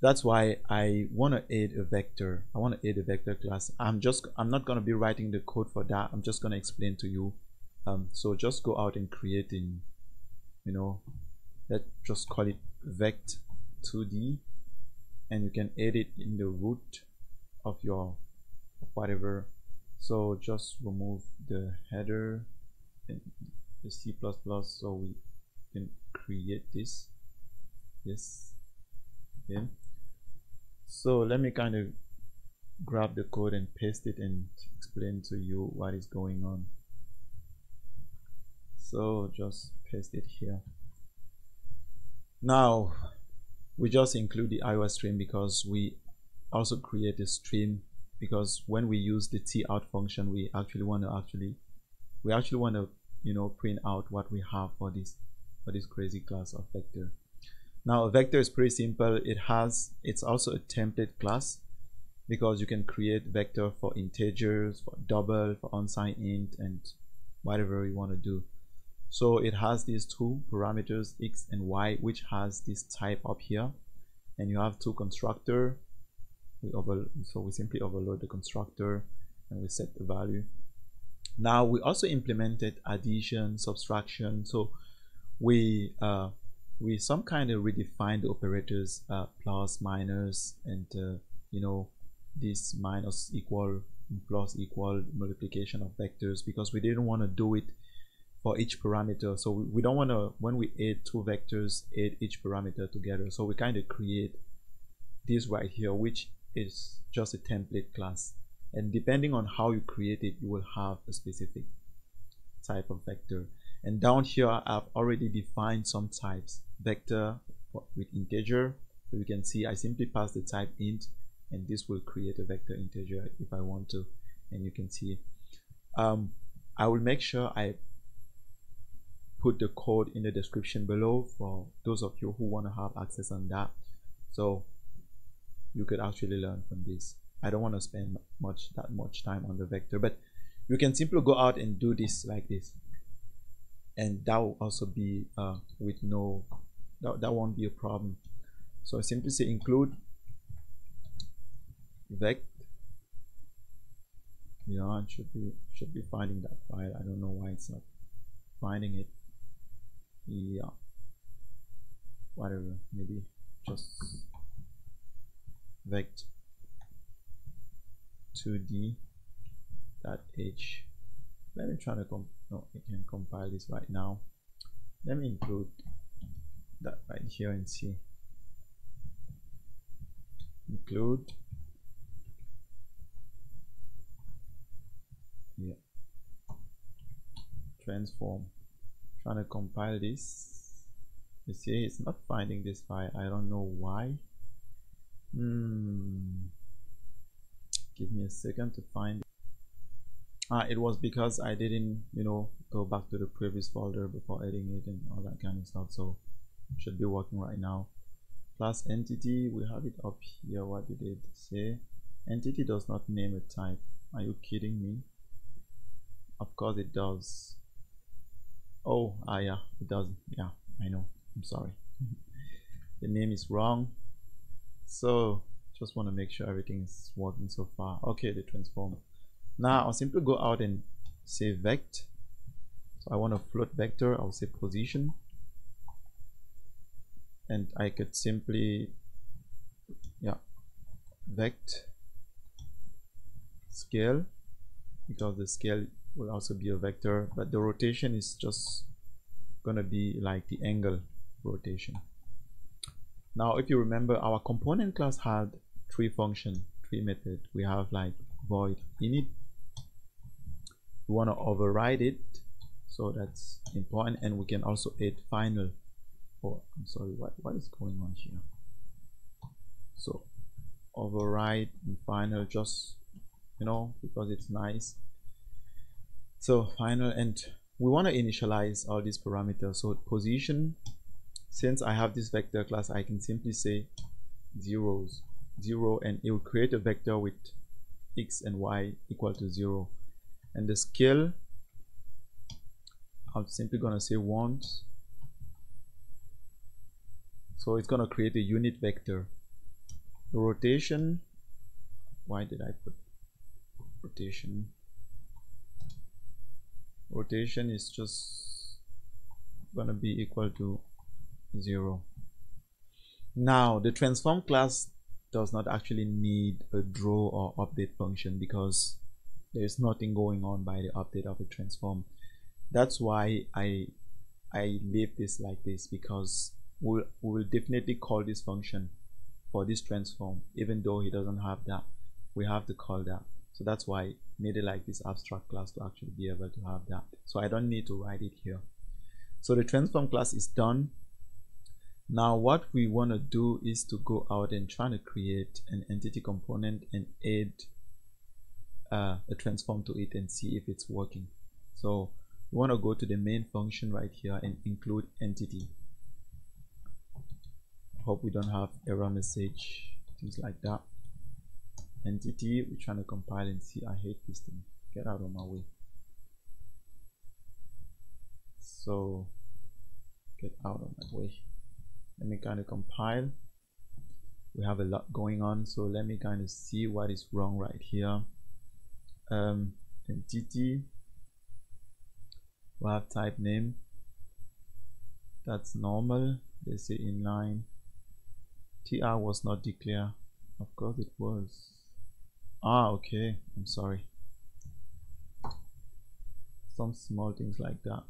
That's why I want to add a vector. I want to add a vector class. I'm just I'm not going to be writing the code for that. I'm just going to explain to you. Um, so just go out and creating, you know, let's just call it vect two D, and you can add it in the root of your whatever. So just remove the header and the C plus plus, so we can create this. Yes. Okay. So let me kind of grab the code and paste it and explain to you what is going on. So just paste it here. Now we just include the I O S stream because we also create a stream, because when we use the tout function, we actually want to actually we actually want to you know print out what we have for this for this crazy class of vector. Now a vector is pretty simple. It has it's also a template class. because you can create vector for integers, for double, for unsigned int, and whatever you want to do. So it has these two parameters, x and y, which has this type up here, and you have two constructor. We over so we simply overload the constructor and we set the value. Now we also implemented addition, subtraction, so we uh, we some kind of redefine the operators, uh, plus, minus, and uh, you know, this minus equal, plus equal, multiplication of vectors, because we didn't want to do it for each parameter. So we, we don't want to, when we add two vectors, add each parameter together. So we kind of create this right here, which is just a template class, and depending on how you create it, you will have a specific type of vector. And down here I've already defined some types, vector with integer. So you can see I simply pass the type int, and this will create a vector integer if I want to. And you can see um, I will make sure I put the code in the description below for those of you who want to have access on that, so you could actually learn from this. I don't want to spend much that much time on the vector, but you can simply go out and do this like this, and that will also be uh, with no that, that won't be a problem. So I simply say include vect. Yeah, it should be should be finding that file. I don't know why it's not finding it. Yeah, whatever, maybe just vect two D dot H. Let me try to comp no I can compile this right now. Let me include that right here and see. Include, yeah, transform. Trying to compile this. You see it's not finding this file. I don't know why. Hmm. Give me a second to find it. Ah, it was because I didn't, you know, go back to the previous folder before adding it and all that kind of stuff. So it should be working right now. Class entity, we have it up here. What did it say? Entity does not name a type. Are you kidding me? Of course it does. Oh, ah, yeah, it doesn't. Yeah, I know. I'm sorry. The name is wrong. So just want to make sure everything is working so far. Okay, the transform. Now I'll simply go out and say vect. So I want a float vector. I'll say position, and I could simply, yeah, vect scale, because the scale will also be a vector, but the rotation is just gonna be like the angle rotation. Now if you remember, our component class had three function, three method. We have like void init. We want to override it, so that's important. And we can also add final. Oh, I'm sorry, what, what is going on here? So override and final, just, you know, because it's nice. So final, and we want to initialize all these parameters. So position, since I have this vector class, I can simply say zeros, zero, and it will create a vector with x and y equal to zero. And the scale, I'm simply gonna say one. So it's gonna create a unit vector. The rotation, why did I put rotation? Rotation is just gonna be equal to zero. Now the transform class does not actually need a draw or update function, because there's nothing going on by the update of the transform. That's why I I leave this like this, because we'll, we'll definitely call this function for this transform, even though he doesn't have that. We have to call that. So that's why I needed like this abstract class to actually be able to have that. So I don't need to write it here. So the transform class is done. Now what we want to do is to go out and try to create an entity component and add uh, a transform to it and see if it's working. So we want to go to the main function right here and include entity. Hope we don't have error message, things like that. entity. We're trying to compile in C. I hate this thing. Get out of my way. So get out of my way. Let me kind of compile. We have a lot going on, so let me kind of see what is wrong right here. Um, entity. We have type name. That's normal. They say inline. T R was not declared. Of course it was. Ah, okay. I'm sorry. Some small things like that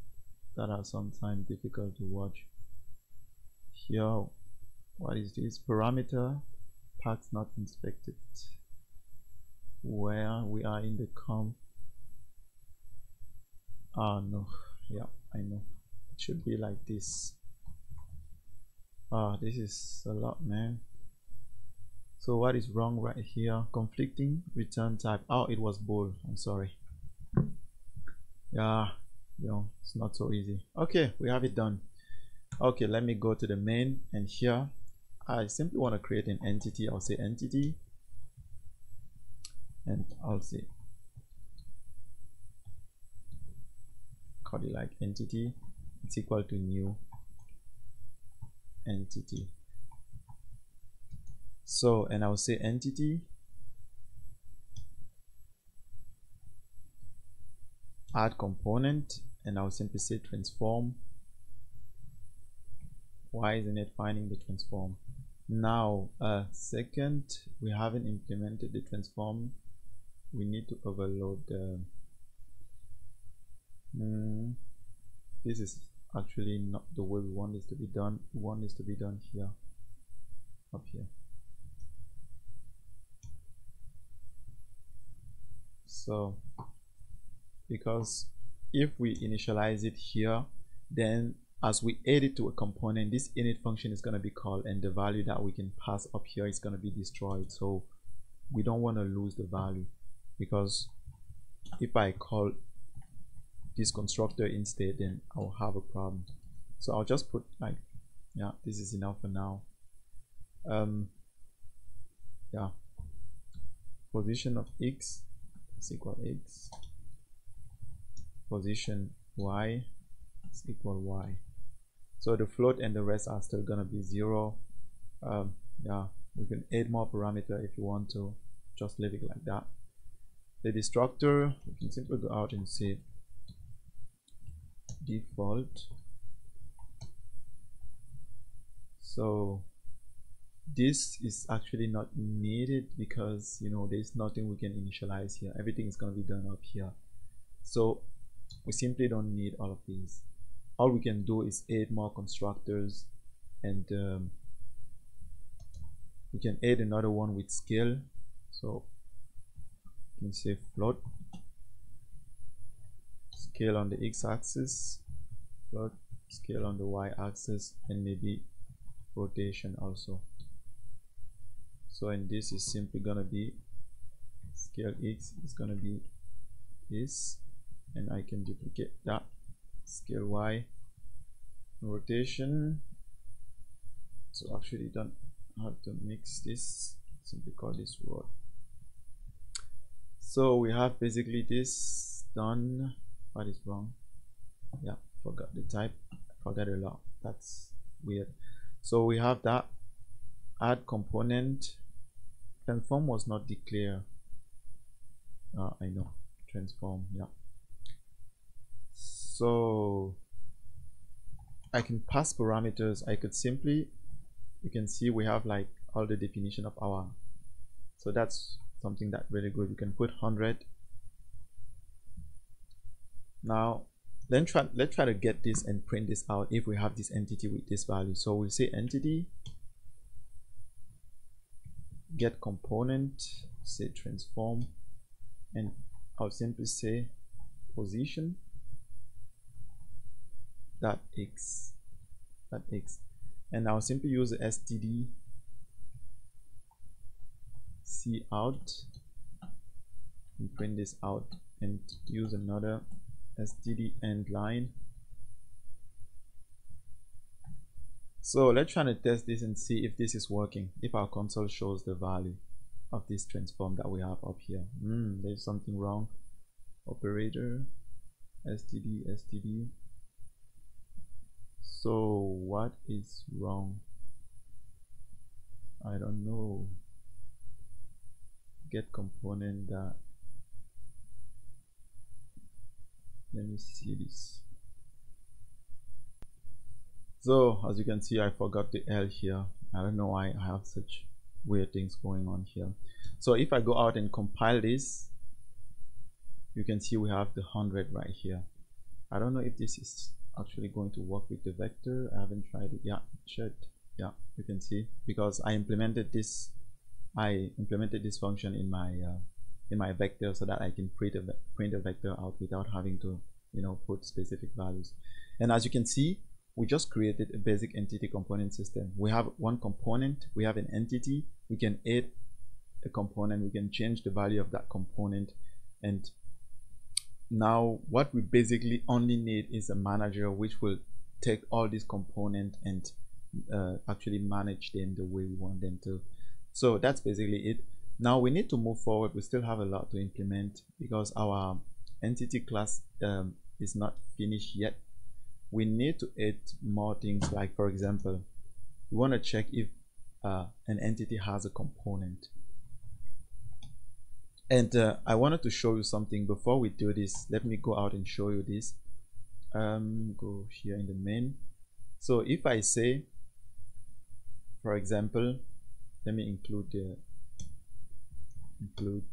that are sometimes difficult to watch. Here, what is this parameter? Parts not inspected. Where we are in the com. Ah no. Yeah, I know. It should be like this. Ah, this is a lot, man. So what is wrong right here? Conflicting return type. Oh, it was bold. I'm sorry. Yeah, you know, it's not so easy. Okay, we have it done. Okay, let me go to the main, and here I simply want to create an entity. I'll say entity, and I'll say call it like entity. It's equal to new entity. So, and I'll say entity add component, and I'll simply say transform. Why isn't it finding the transform? Now, uh, second, we haven't implemented the transform. We need to overload the. Mm, this is actually not the way we want this to be done. We want this to be done here, up here. So, because if we initialize it here, then as we add it to a component, this init function is going to be called, and the value that we can pass up here is going to be destroyed. So we don't want to lose the value, because if I call this constructor instead, then I'll have a problem. So I'll just put like, yeah, this is enough for now. Um, yeah, position of x is equal x, position y is equal y. So the float and the rest are still gonna be zero. Um, yeah, we can add more parameter if you want to. Just leave it like that. The destructor, we can simply go out and say default. So this is actually not needed, because you know there's nothing we can initialize here. Everything is gonna be done up here. So we simply don't need all of these. All we can do is add more constructors, and um, we can add another one with scale. So you can say float scale on the x-axis, float scale on the y-axis, and maybe rotation also. So, and this is simply gonna be scale x is gonna be this, and I can duplicate that. Scale y, rotation. So actually don't have to mix this, simply call this rod. So we have basically this done. What is wrong? Yeah, forgot the type. Forgot a lot. That's weird. So we have that add component. Transform was not declared. Uh, I know. Transform, yeah. So I can pass parameters. I could simply, you can see we have like all the definition of our, so that's something that really good. You can put one hundred. Now then try, let's try to get this and print this out if we have this entity with this value. So we'll say entity get component, say transform, and I'll simply say position that x, that x, and I'll simply use the std c out and print this out, and use another std end line. So let's try to test this and see if this is working, if our console shows the value. of this transform that we have up here. Mm, there's something wrong. Operator, std, std. So what is wrong? I don't know. Get component that. Let me see this. So as you can see, I forgot the L here. I don't know why I have such weird things going on here. So if I go out and compile this, you can see we have the one hundred right here. I don't know if this is actually going to work with the vector. I haven't tried it. Yeah, it should. Yeah, you can see, because I implemented this I implemented this function in my uh, in my vector so that I can print a, print a vector out without having to, you know, put specific values. And as you can see, we just created a basic entity component system. We have one component, we have an entity, we can add a component, we can change the value of that component. And now what we basically only need is a manager, which will take all these components and uh, actually manage them the way we want them to. So that's basically it. Now we need to move forward. We still have a lot to implement because our entity class um, is not finished yet. We need to add more things, like for example, we want to check if uh, an entity has a component. And uh, I wanted to show you something before we do this. Let me go out and show you this. Um, go here in the main. So if I say, for example, let me include the include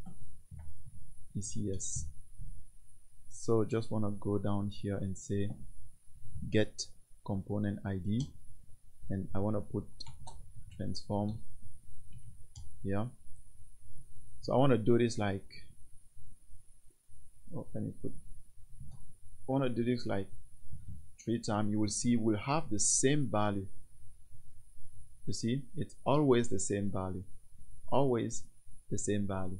E C S. So just want to go down here and say get component I D, and I want to put transform here. So I want to do this like, oh, let me put, I want to do this like three times. You will see we'll have the same value. You see, it's always the same value, always the same value.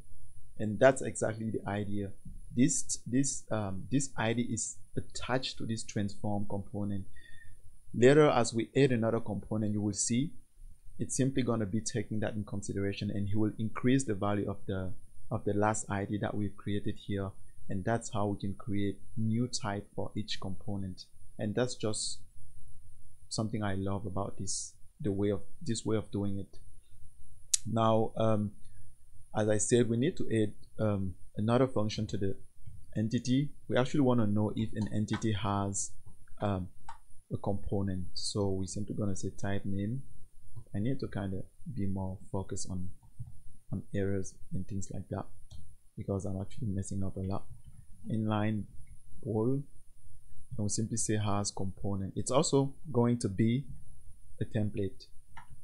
And that's exactly the idea. This this um, this I D is attached to this transform component. Later, as we add another component, you will see it's simply going to be taking that in consideration, and he will increase the value of the of the last I D that we've created here. And that's how we can create new type for each component. And that's just something I love about this the way of this way of doing it. Now, um, as I said, we need to add um, another function to the entity. We actually want to know if an entity has um, a component, so we're simply going to say type name. I need to kind of be more focused on on errors and things like that, because I'm actually messing up a lot. Inline bool, and we simply say has component. It's also going to be a template.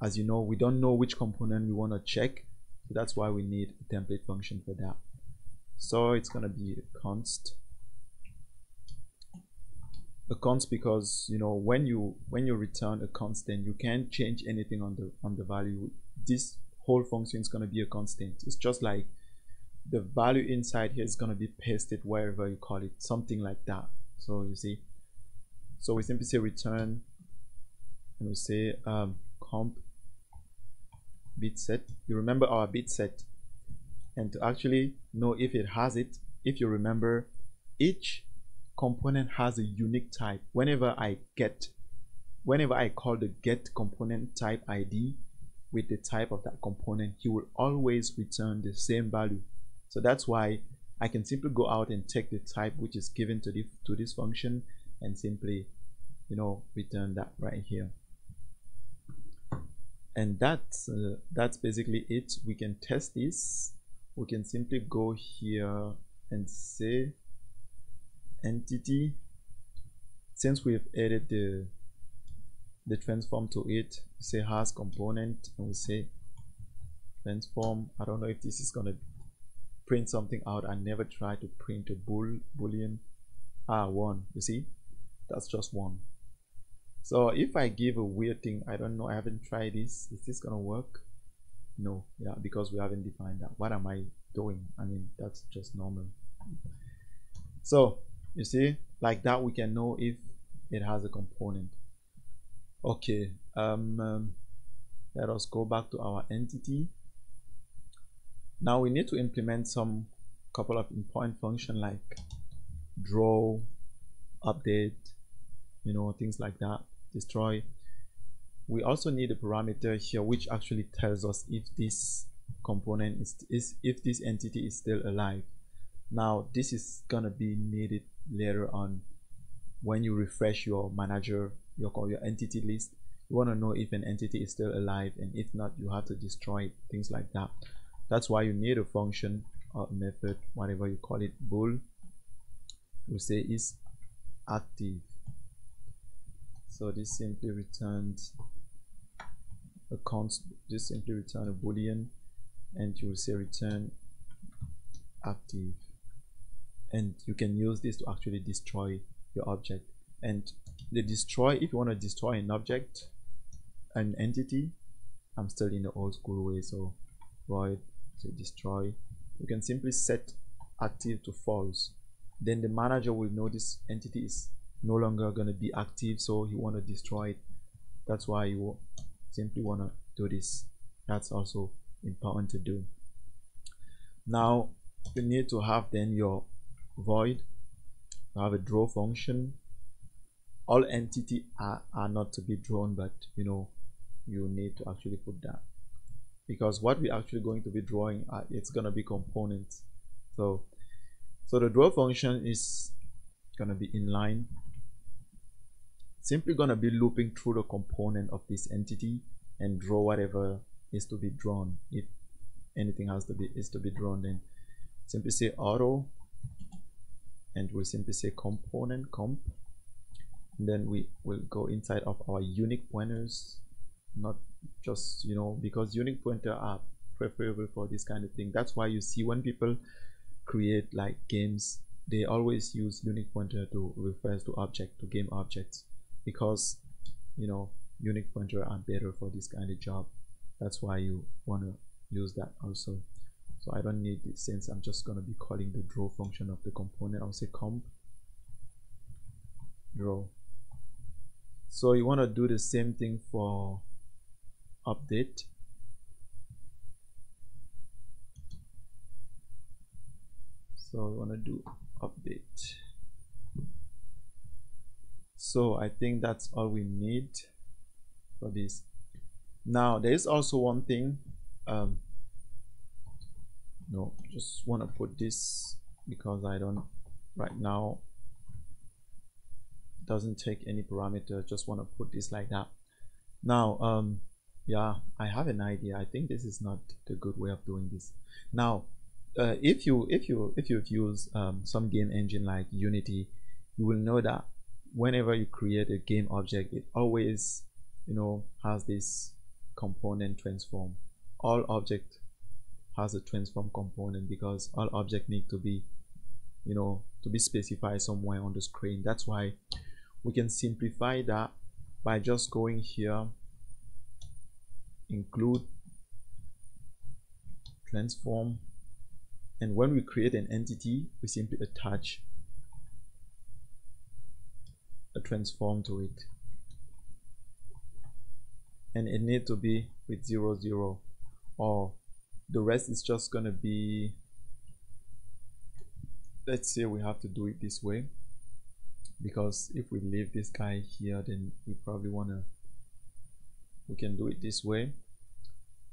As you know, we don't know which component we want to check, so that's why we need a template function for that. So it's gonna be a const, a const, because you know when you when you return a constant, you can't change anything on the on the value. This whole function is gonna be a constant. It's just like the value inside here is gonna be pasted wherever you call it, something like that. So you see, so we simply say return, and we say um, comp bit set. You remember our bit set. And to actually know if it has it, if you remember, each component has a unique type. Whenever I get, whenever I call the get component type I D with the type of that component, he will always return the same value. So that's why I can simply go out and take the type which is given to the to this function and simply, you know, return that right here. And that's uh, that's basically it. We can test this. We can simply go here and say entity. Since we have added the the transform to it, say has component, and we say transform. I don't know if this is gonna print something out. I never tried to print a bool boolean. Ah, one. You see, that's just one. So if I give a weird thing, I don't know. I haven't tried this. Is this gonna work? No, yeah, because we haven't defined that. What am I doing? I mean, that's just normal. So you see, like that, we can know if it has a component. Okay, um, um, let us go back to our entity. Now we need to implement some couple of important functions like draw, update, you know, things like that, destroy. We also need a parameter here which actually tells us if this component is, is if this entity is still alive. Now this is gonna be needed later on when you refresh your manager, your your entity list. You want to know if an entity is still alive, and if not, you have to destroy it, things like that. That's why you need a function or a method, whatever you call it, bool. We say is active. So this simply returns a const. This simply return a boolean, and you will say return active. And you can use this to actually destroy your object. And the destroy, if you want to destroy an object, an entity, I'm still in the old school way, so void say destroy. You can simply set active to false. Then the manager will know this entity is no longer going to be active, so he want to destroy it. That's why you simply want to do this. That's also important to do. Now you need to have then your void. You have a draw function. All entities are, are not to be drawn, but you know, you need to actually put that, because what we're actually going to be drawing are, it's going to be components. So so the draw function is going to be inline, simply going to be looping through the component of this entity and draw whatever is to be drawn. If anything has to be is to be drawn, then simply say auto, and we'll simply say component comp. And then we will go inside of our unique pointers, not just, you know, because unique pointer are preferable for this kind of thing. That's why you see when people create like games, they always use unique pointer to refer to object, to game objects, because you know, unique pointer are better for this kind of job. That's why you want to use that also. So I don't need this, since I'm just going to be calling the draw function of the component. I'll say comp draw. So you want to do the same thing for update. So we want to do update. So I think that's all we need for this. Now there is also one thing. Um, no, just want to put this because I don't right now. Doesn't take any parameter. Just want to put this like that. Now, um, yeah, I have an idea. I think this is not the good way of doing this. Now. Uh, if you if you if you've used um, some game engine like Unity, you will know that whenever you create a game object, it always, you know, has this component transform. All object has a transform component because all object need to be, you know, to be specified somewhere on the screen. That's why we can simplify that by just going here, include transform. And when we create an entity, we simply attach a transform to it, and it needs to be with zero zero, or the rest is just gonna be. Let's say we have to do it this way, because if we leave this guy here, then we probably wanna. We can do it this way.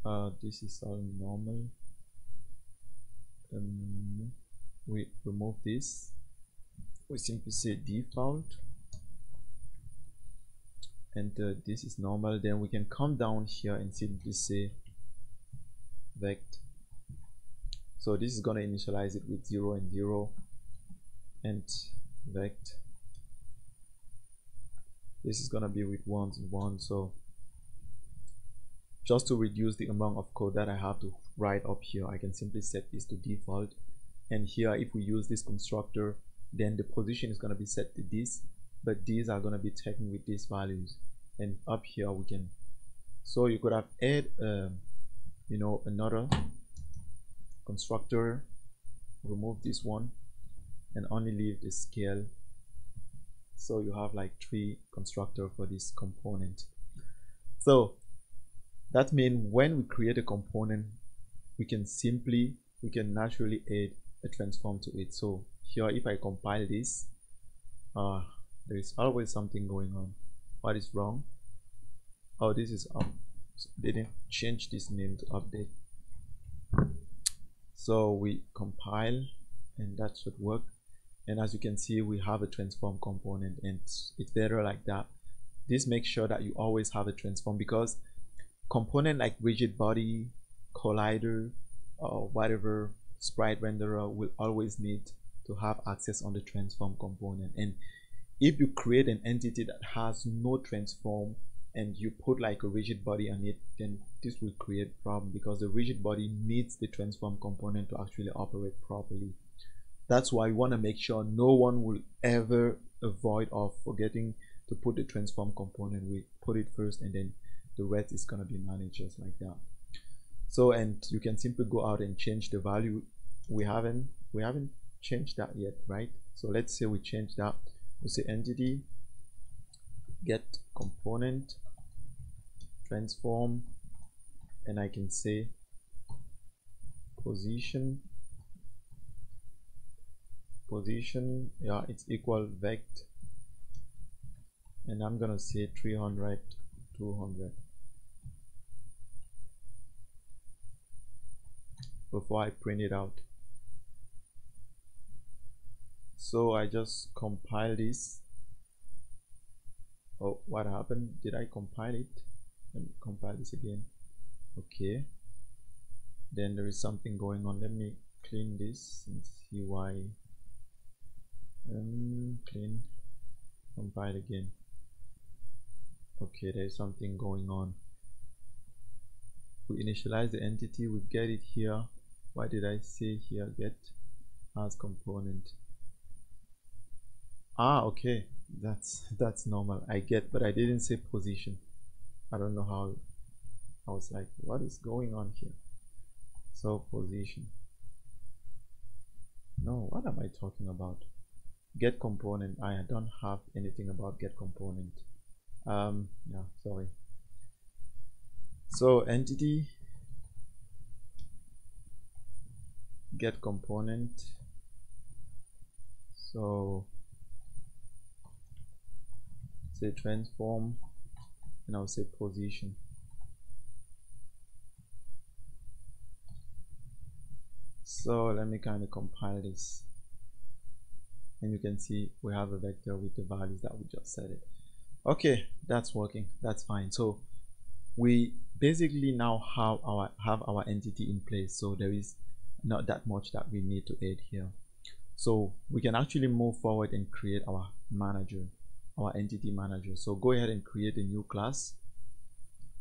Uh, this is all normal. Um, we remove this. We simply say default, and uh, this is normal. Then we can come down here and simply say vect. So this is gonna initialize it with zero and zero, and vect. This is gonna be with one and one. So just to reduce the amount of code that I have to write up here, I can simply set this to default. And here, if we use this constructor, then the position is going to be set to this, but these are going to be taken with these values. And up here we can, so you could have add um, you know, another constructor, remove this one, and only leave the scale. So you have like three constructors for this component. So that means when we create a component, we can simply we can naturally add a transform to it. So here, if I compile this, uh, there is always something going on. What is wrong? Oh, this is up. So they didn't change this name to update. So we compile, and that should work. And as you can see, we have a transform component, and it's better like that. This makes sure that you always have a transform, because component like rigid body, collider, or whatever sprite renderer will always need to have access on the transform component. And if you create an entity that has no transform and you put like a rigid body on it, then this will create a problem, because the rigid body needs the transform component to actually operate properly. That's why you want to make sure no one will ever avoid or forgetting to put the transform component. We put it first, and then the rest is going to be managed just like that. So, and you can simply go out and change the value. We haven't we haven't changed that yet, right? So let's say we change that. We say entity get component transform, and I can say position position yeah, it's equal vect, and I'm gonna say three hundred two hundred before I print it out. So I just compile this. Oh, what happened? Did I compile it? Let me compile this again. Okay, then there is something going on. Let me clean this and see why. Um, clean, compile again. Okay, there's something going on. We initialize the entity, we get it here. Why did I say here get as component? Ah, okay, that's that's normal. I get, but I didn't say position. I don't know how. I was like, what is going on here? So position. No, what am I talking about? Get component. I don't have anything about get component. Um yeah, sorry. So entity get component. So say transform, and I'll say position. So let me kind of compile this. And you can see we have a vector with the values that we just set it. Okay, that's working, that's fine. So we basically now have our have our entity in place, so there is not that much that we need to add here. So we can actually move forward and create our manager, our entity manager. So go ahead and create a new class.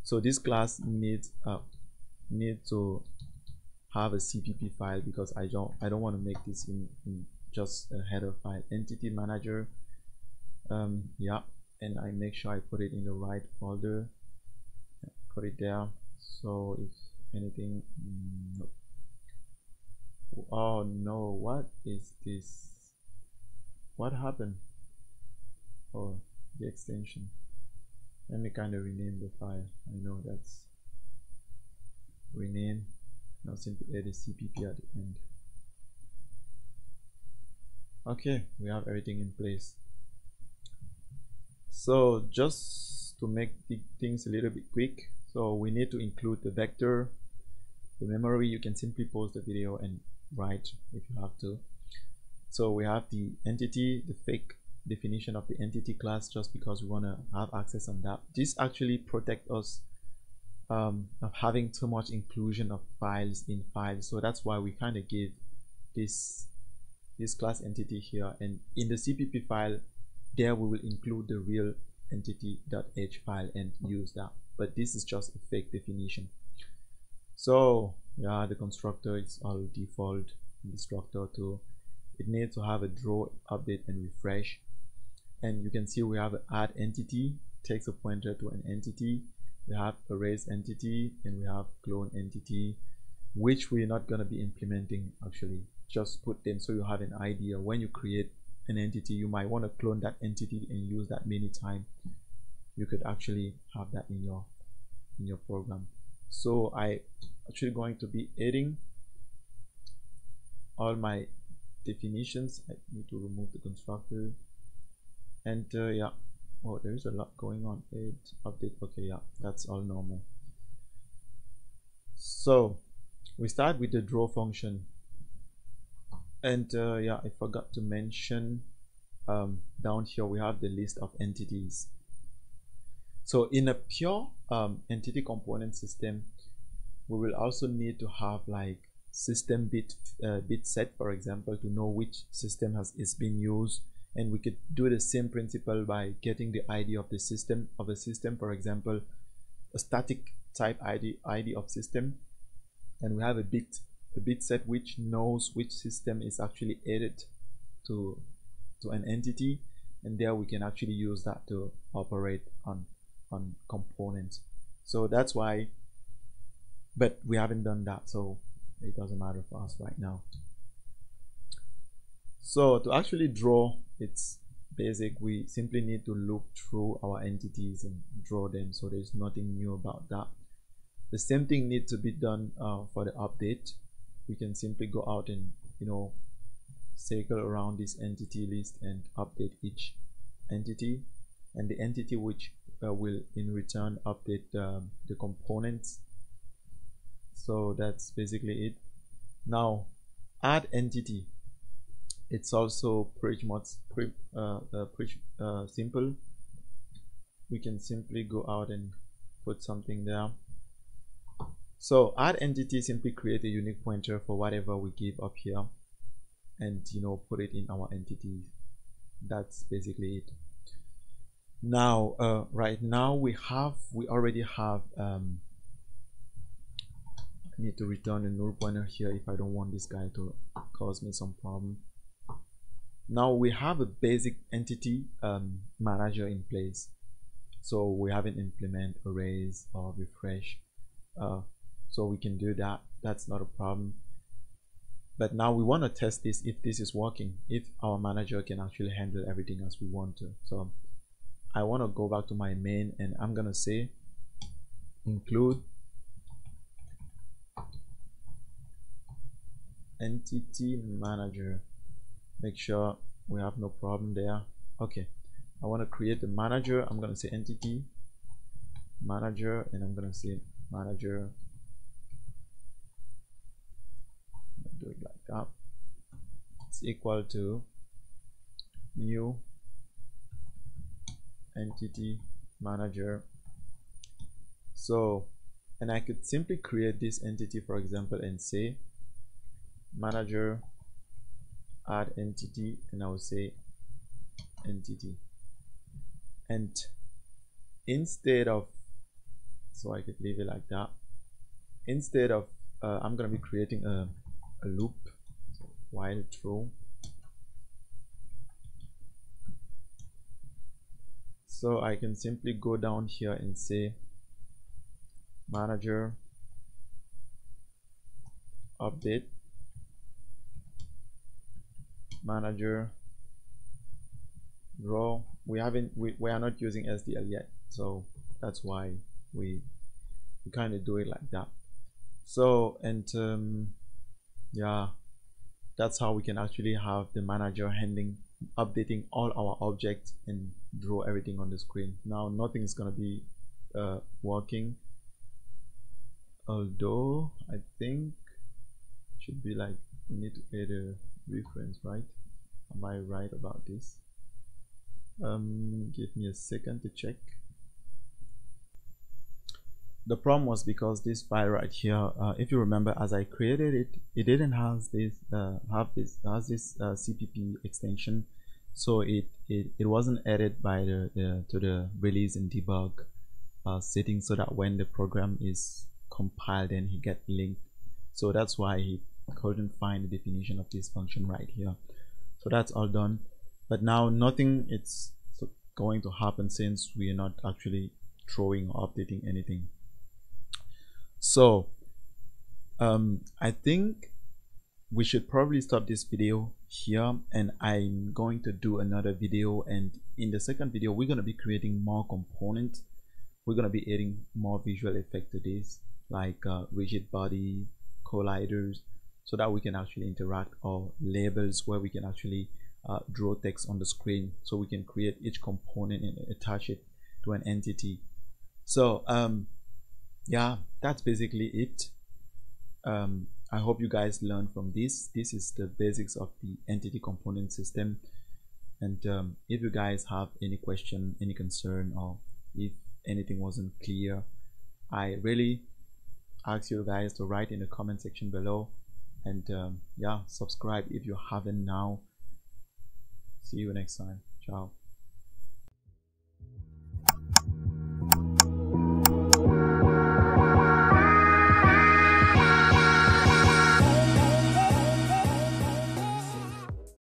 So this class needs uh, need to have a C P P file, because I don't I don't want to make this in, in just a header file, entity manager. Um, yeah, and I make sure I put it in the right folder, put it there. So if anything, no. Oh no, what is this? What happened? Oh, the extension. Let me kind of rename the file. I know that's rename. Now simply add a C P P at the end. Okay, we have everything in place. So just to make the things a little bit quick, so we need to include the vector, the memory. You can simply pause the video and write if you have to. So we have the entity, the fake definition of the entity class, just because we want to have access on that. This actually protects us um, of having too much inclusion of files in files. So that's why we kind of give this this class entity here, and in the C P P file there we will include the real entity.h file and use that, but this is just a fake definition. So yeah, the constructor is all default constructor too. It needs to have a draw, update and refresh, and you can see we have an add entity, takes a pointer to an entity. We have a raise entity, and we have clone entity, which we're not going to be implementing. Actually just put them so you have an idea. When you create an entity, you might want to clone that entity and use that many times. You could actually have that in your in your program. So I actually going to be adding all my definitions. I need to remove the constructor, and uh, yeah, oh, there is a lot going on. Add, update. Okay, yeah, that's all normal. So we start with the draw function, and uh, yeah, I forgot to mention um, down here we have the list of entities. So in a pure um, entity component system, we will also need to have like system bit uh, bit set, for example, to know which system has is being used. And we could do the same principle by getting the I D of the system of the system, for example, a static type I D I D of system, and we have a bit a bit set which knows which system is actually added to to an entity, and there we can actually use that to operate on on components. So that's why, but we haven't done that, so it doesn't matter for us right now. So to actually draw, it's basic. We simply need to look through our entities and draw them, so there's nothing new about that. The same thing needs to be done uh, for the update. We can simply go out and, you know, circle around this entity list and update each entity, and the entity which uh, will in return update um, the components. So that's basically it. Now add entity. It's also pretty much pretty, uh, uh, pretty uh, simple. We can simply go out and put something there. So add entity simply create a unique pointer for whatever we give up here, and you know, put it in our entity. That's basically it. Now, uh, right now we have we already have. Um, I need to return a null pointer here if I don't want this guy to cause me some problem. Now we have a basic entity um, manager in place, so we haven't implement arrays or refresh, uh, so we can do that. That's not a problem. But now we want to test this, if this is working, if our manager can actually handle everything as we want to. So I want to go back to my main, and I'm gonna say include entity manager. Make sure we have no problem there. Okay, I want to create the manager. I'm going to say entity manager, and I'm going to say manager. Do it like that. It's equal to new entity manager. So, and I could simply create this entity, for example, and say manager add entity, and I will say entity, and instead of, so I could leave it like that. Instead of uh, I'm gonna be creating a, a loop, so while true. So I can simply go down here and say manager update manager draw. We haven't we, we are not using S D L yet, so that's why we, we kind of do it like that. So and um, yeah, that's how we can actually have the manager handling updating all our objects and draw everything on the screen. Now nothing is gonna be uh, working, although I think it should be like, we need to add a reference, right? Am I right about this? Um, give me a second to check. The problem was because this file right here, uh, if you remember, as I created it, it didn't have this uh, have this has this uh, C P P extension, so it, it it wasn't added by the, the to the release and debug uh, settings, so that when the program is compiled and he gets linked, so that's why he couldn't find the definition of this function right here. So that's all done, but now nothing it's going to happen since we are not actually throwing or updating anything. So um, I think we should probably stop this video here, and I'm going to do another video, and in the second video we're going to be creating more components we're going to be adding more visual effect to this, like uh, rigid body, colliders, so that we can actually interact, or labels where we can actually uh, draw text on the screen, so we can create each component and attach it to an entity. So um yeah, that's basically it. um I hope you guys learned from this. This is the basics of the entity component system. And um, if you guys have any question, any concern, or if anything wasn't clear, I really ask you guys to write in the comment section below. And um, yeah, subscribe if you haven't now. See you next time. Ciao.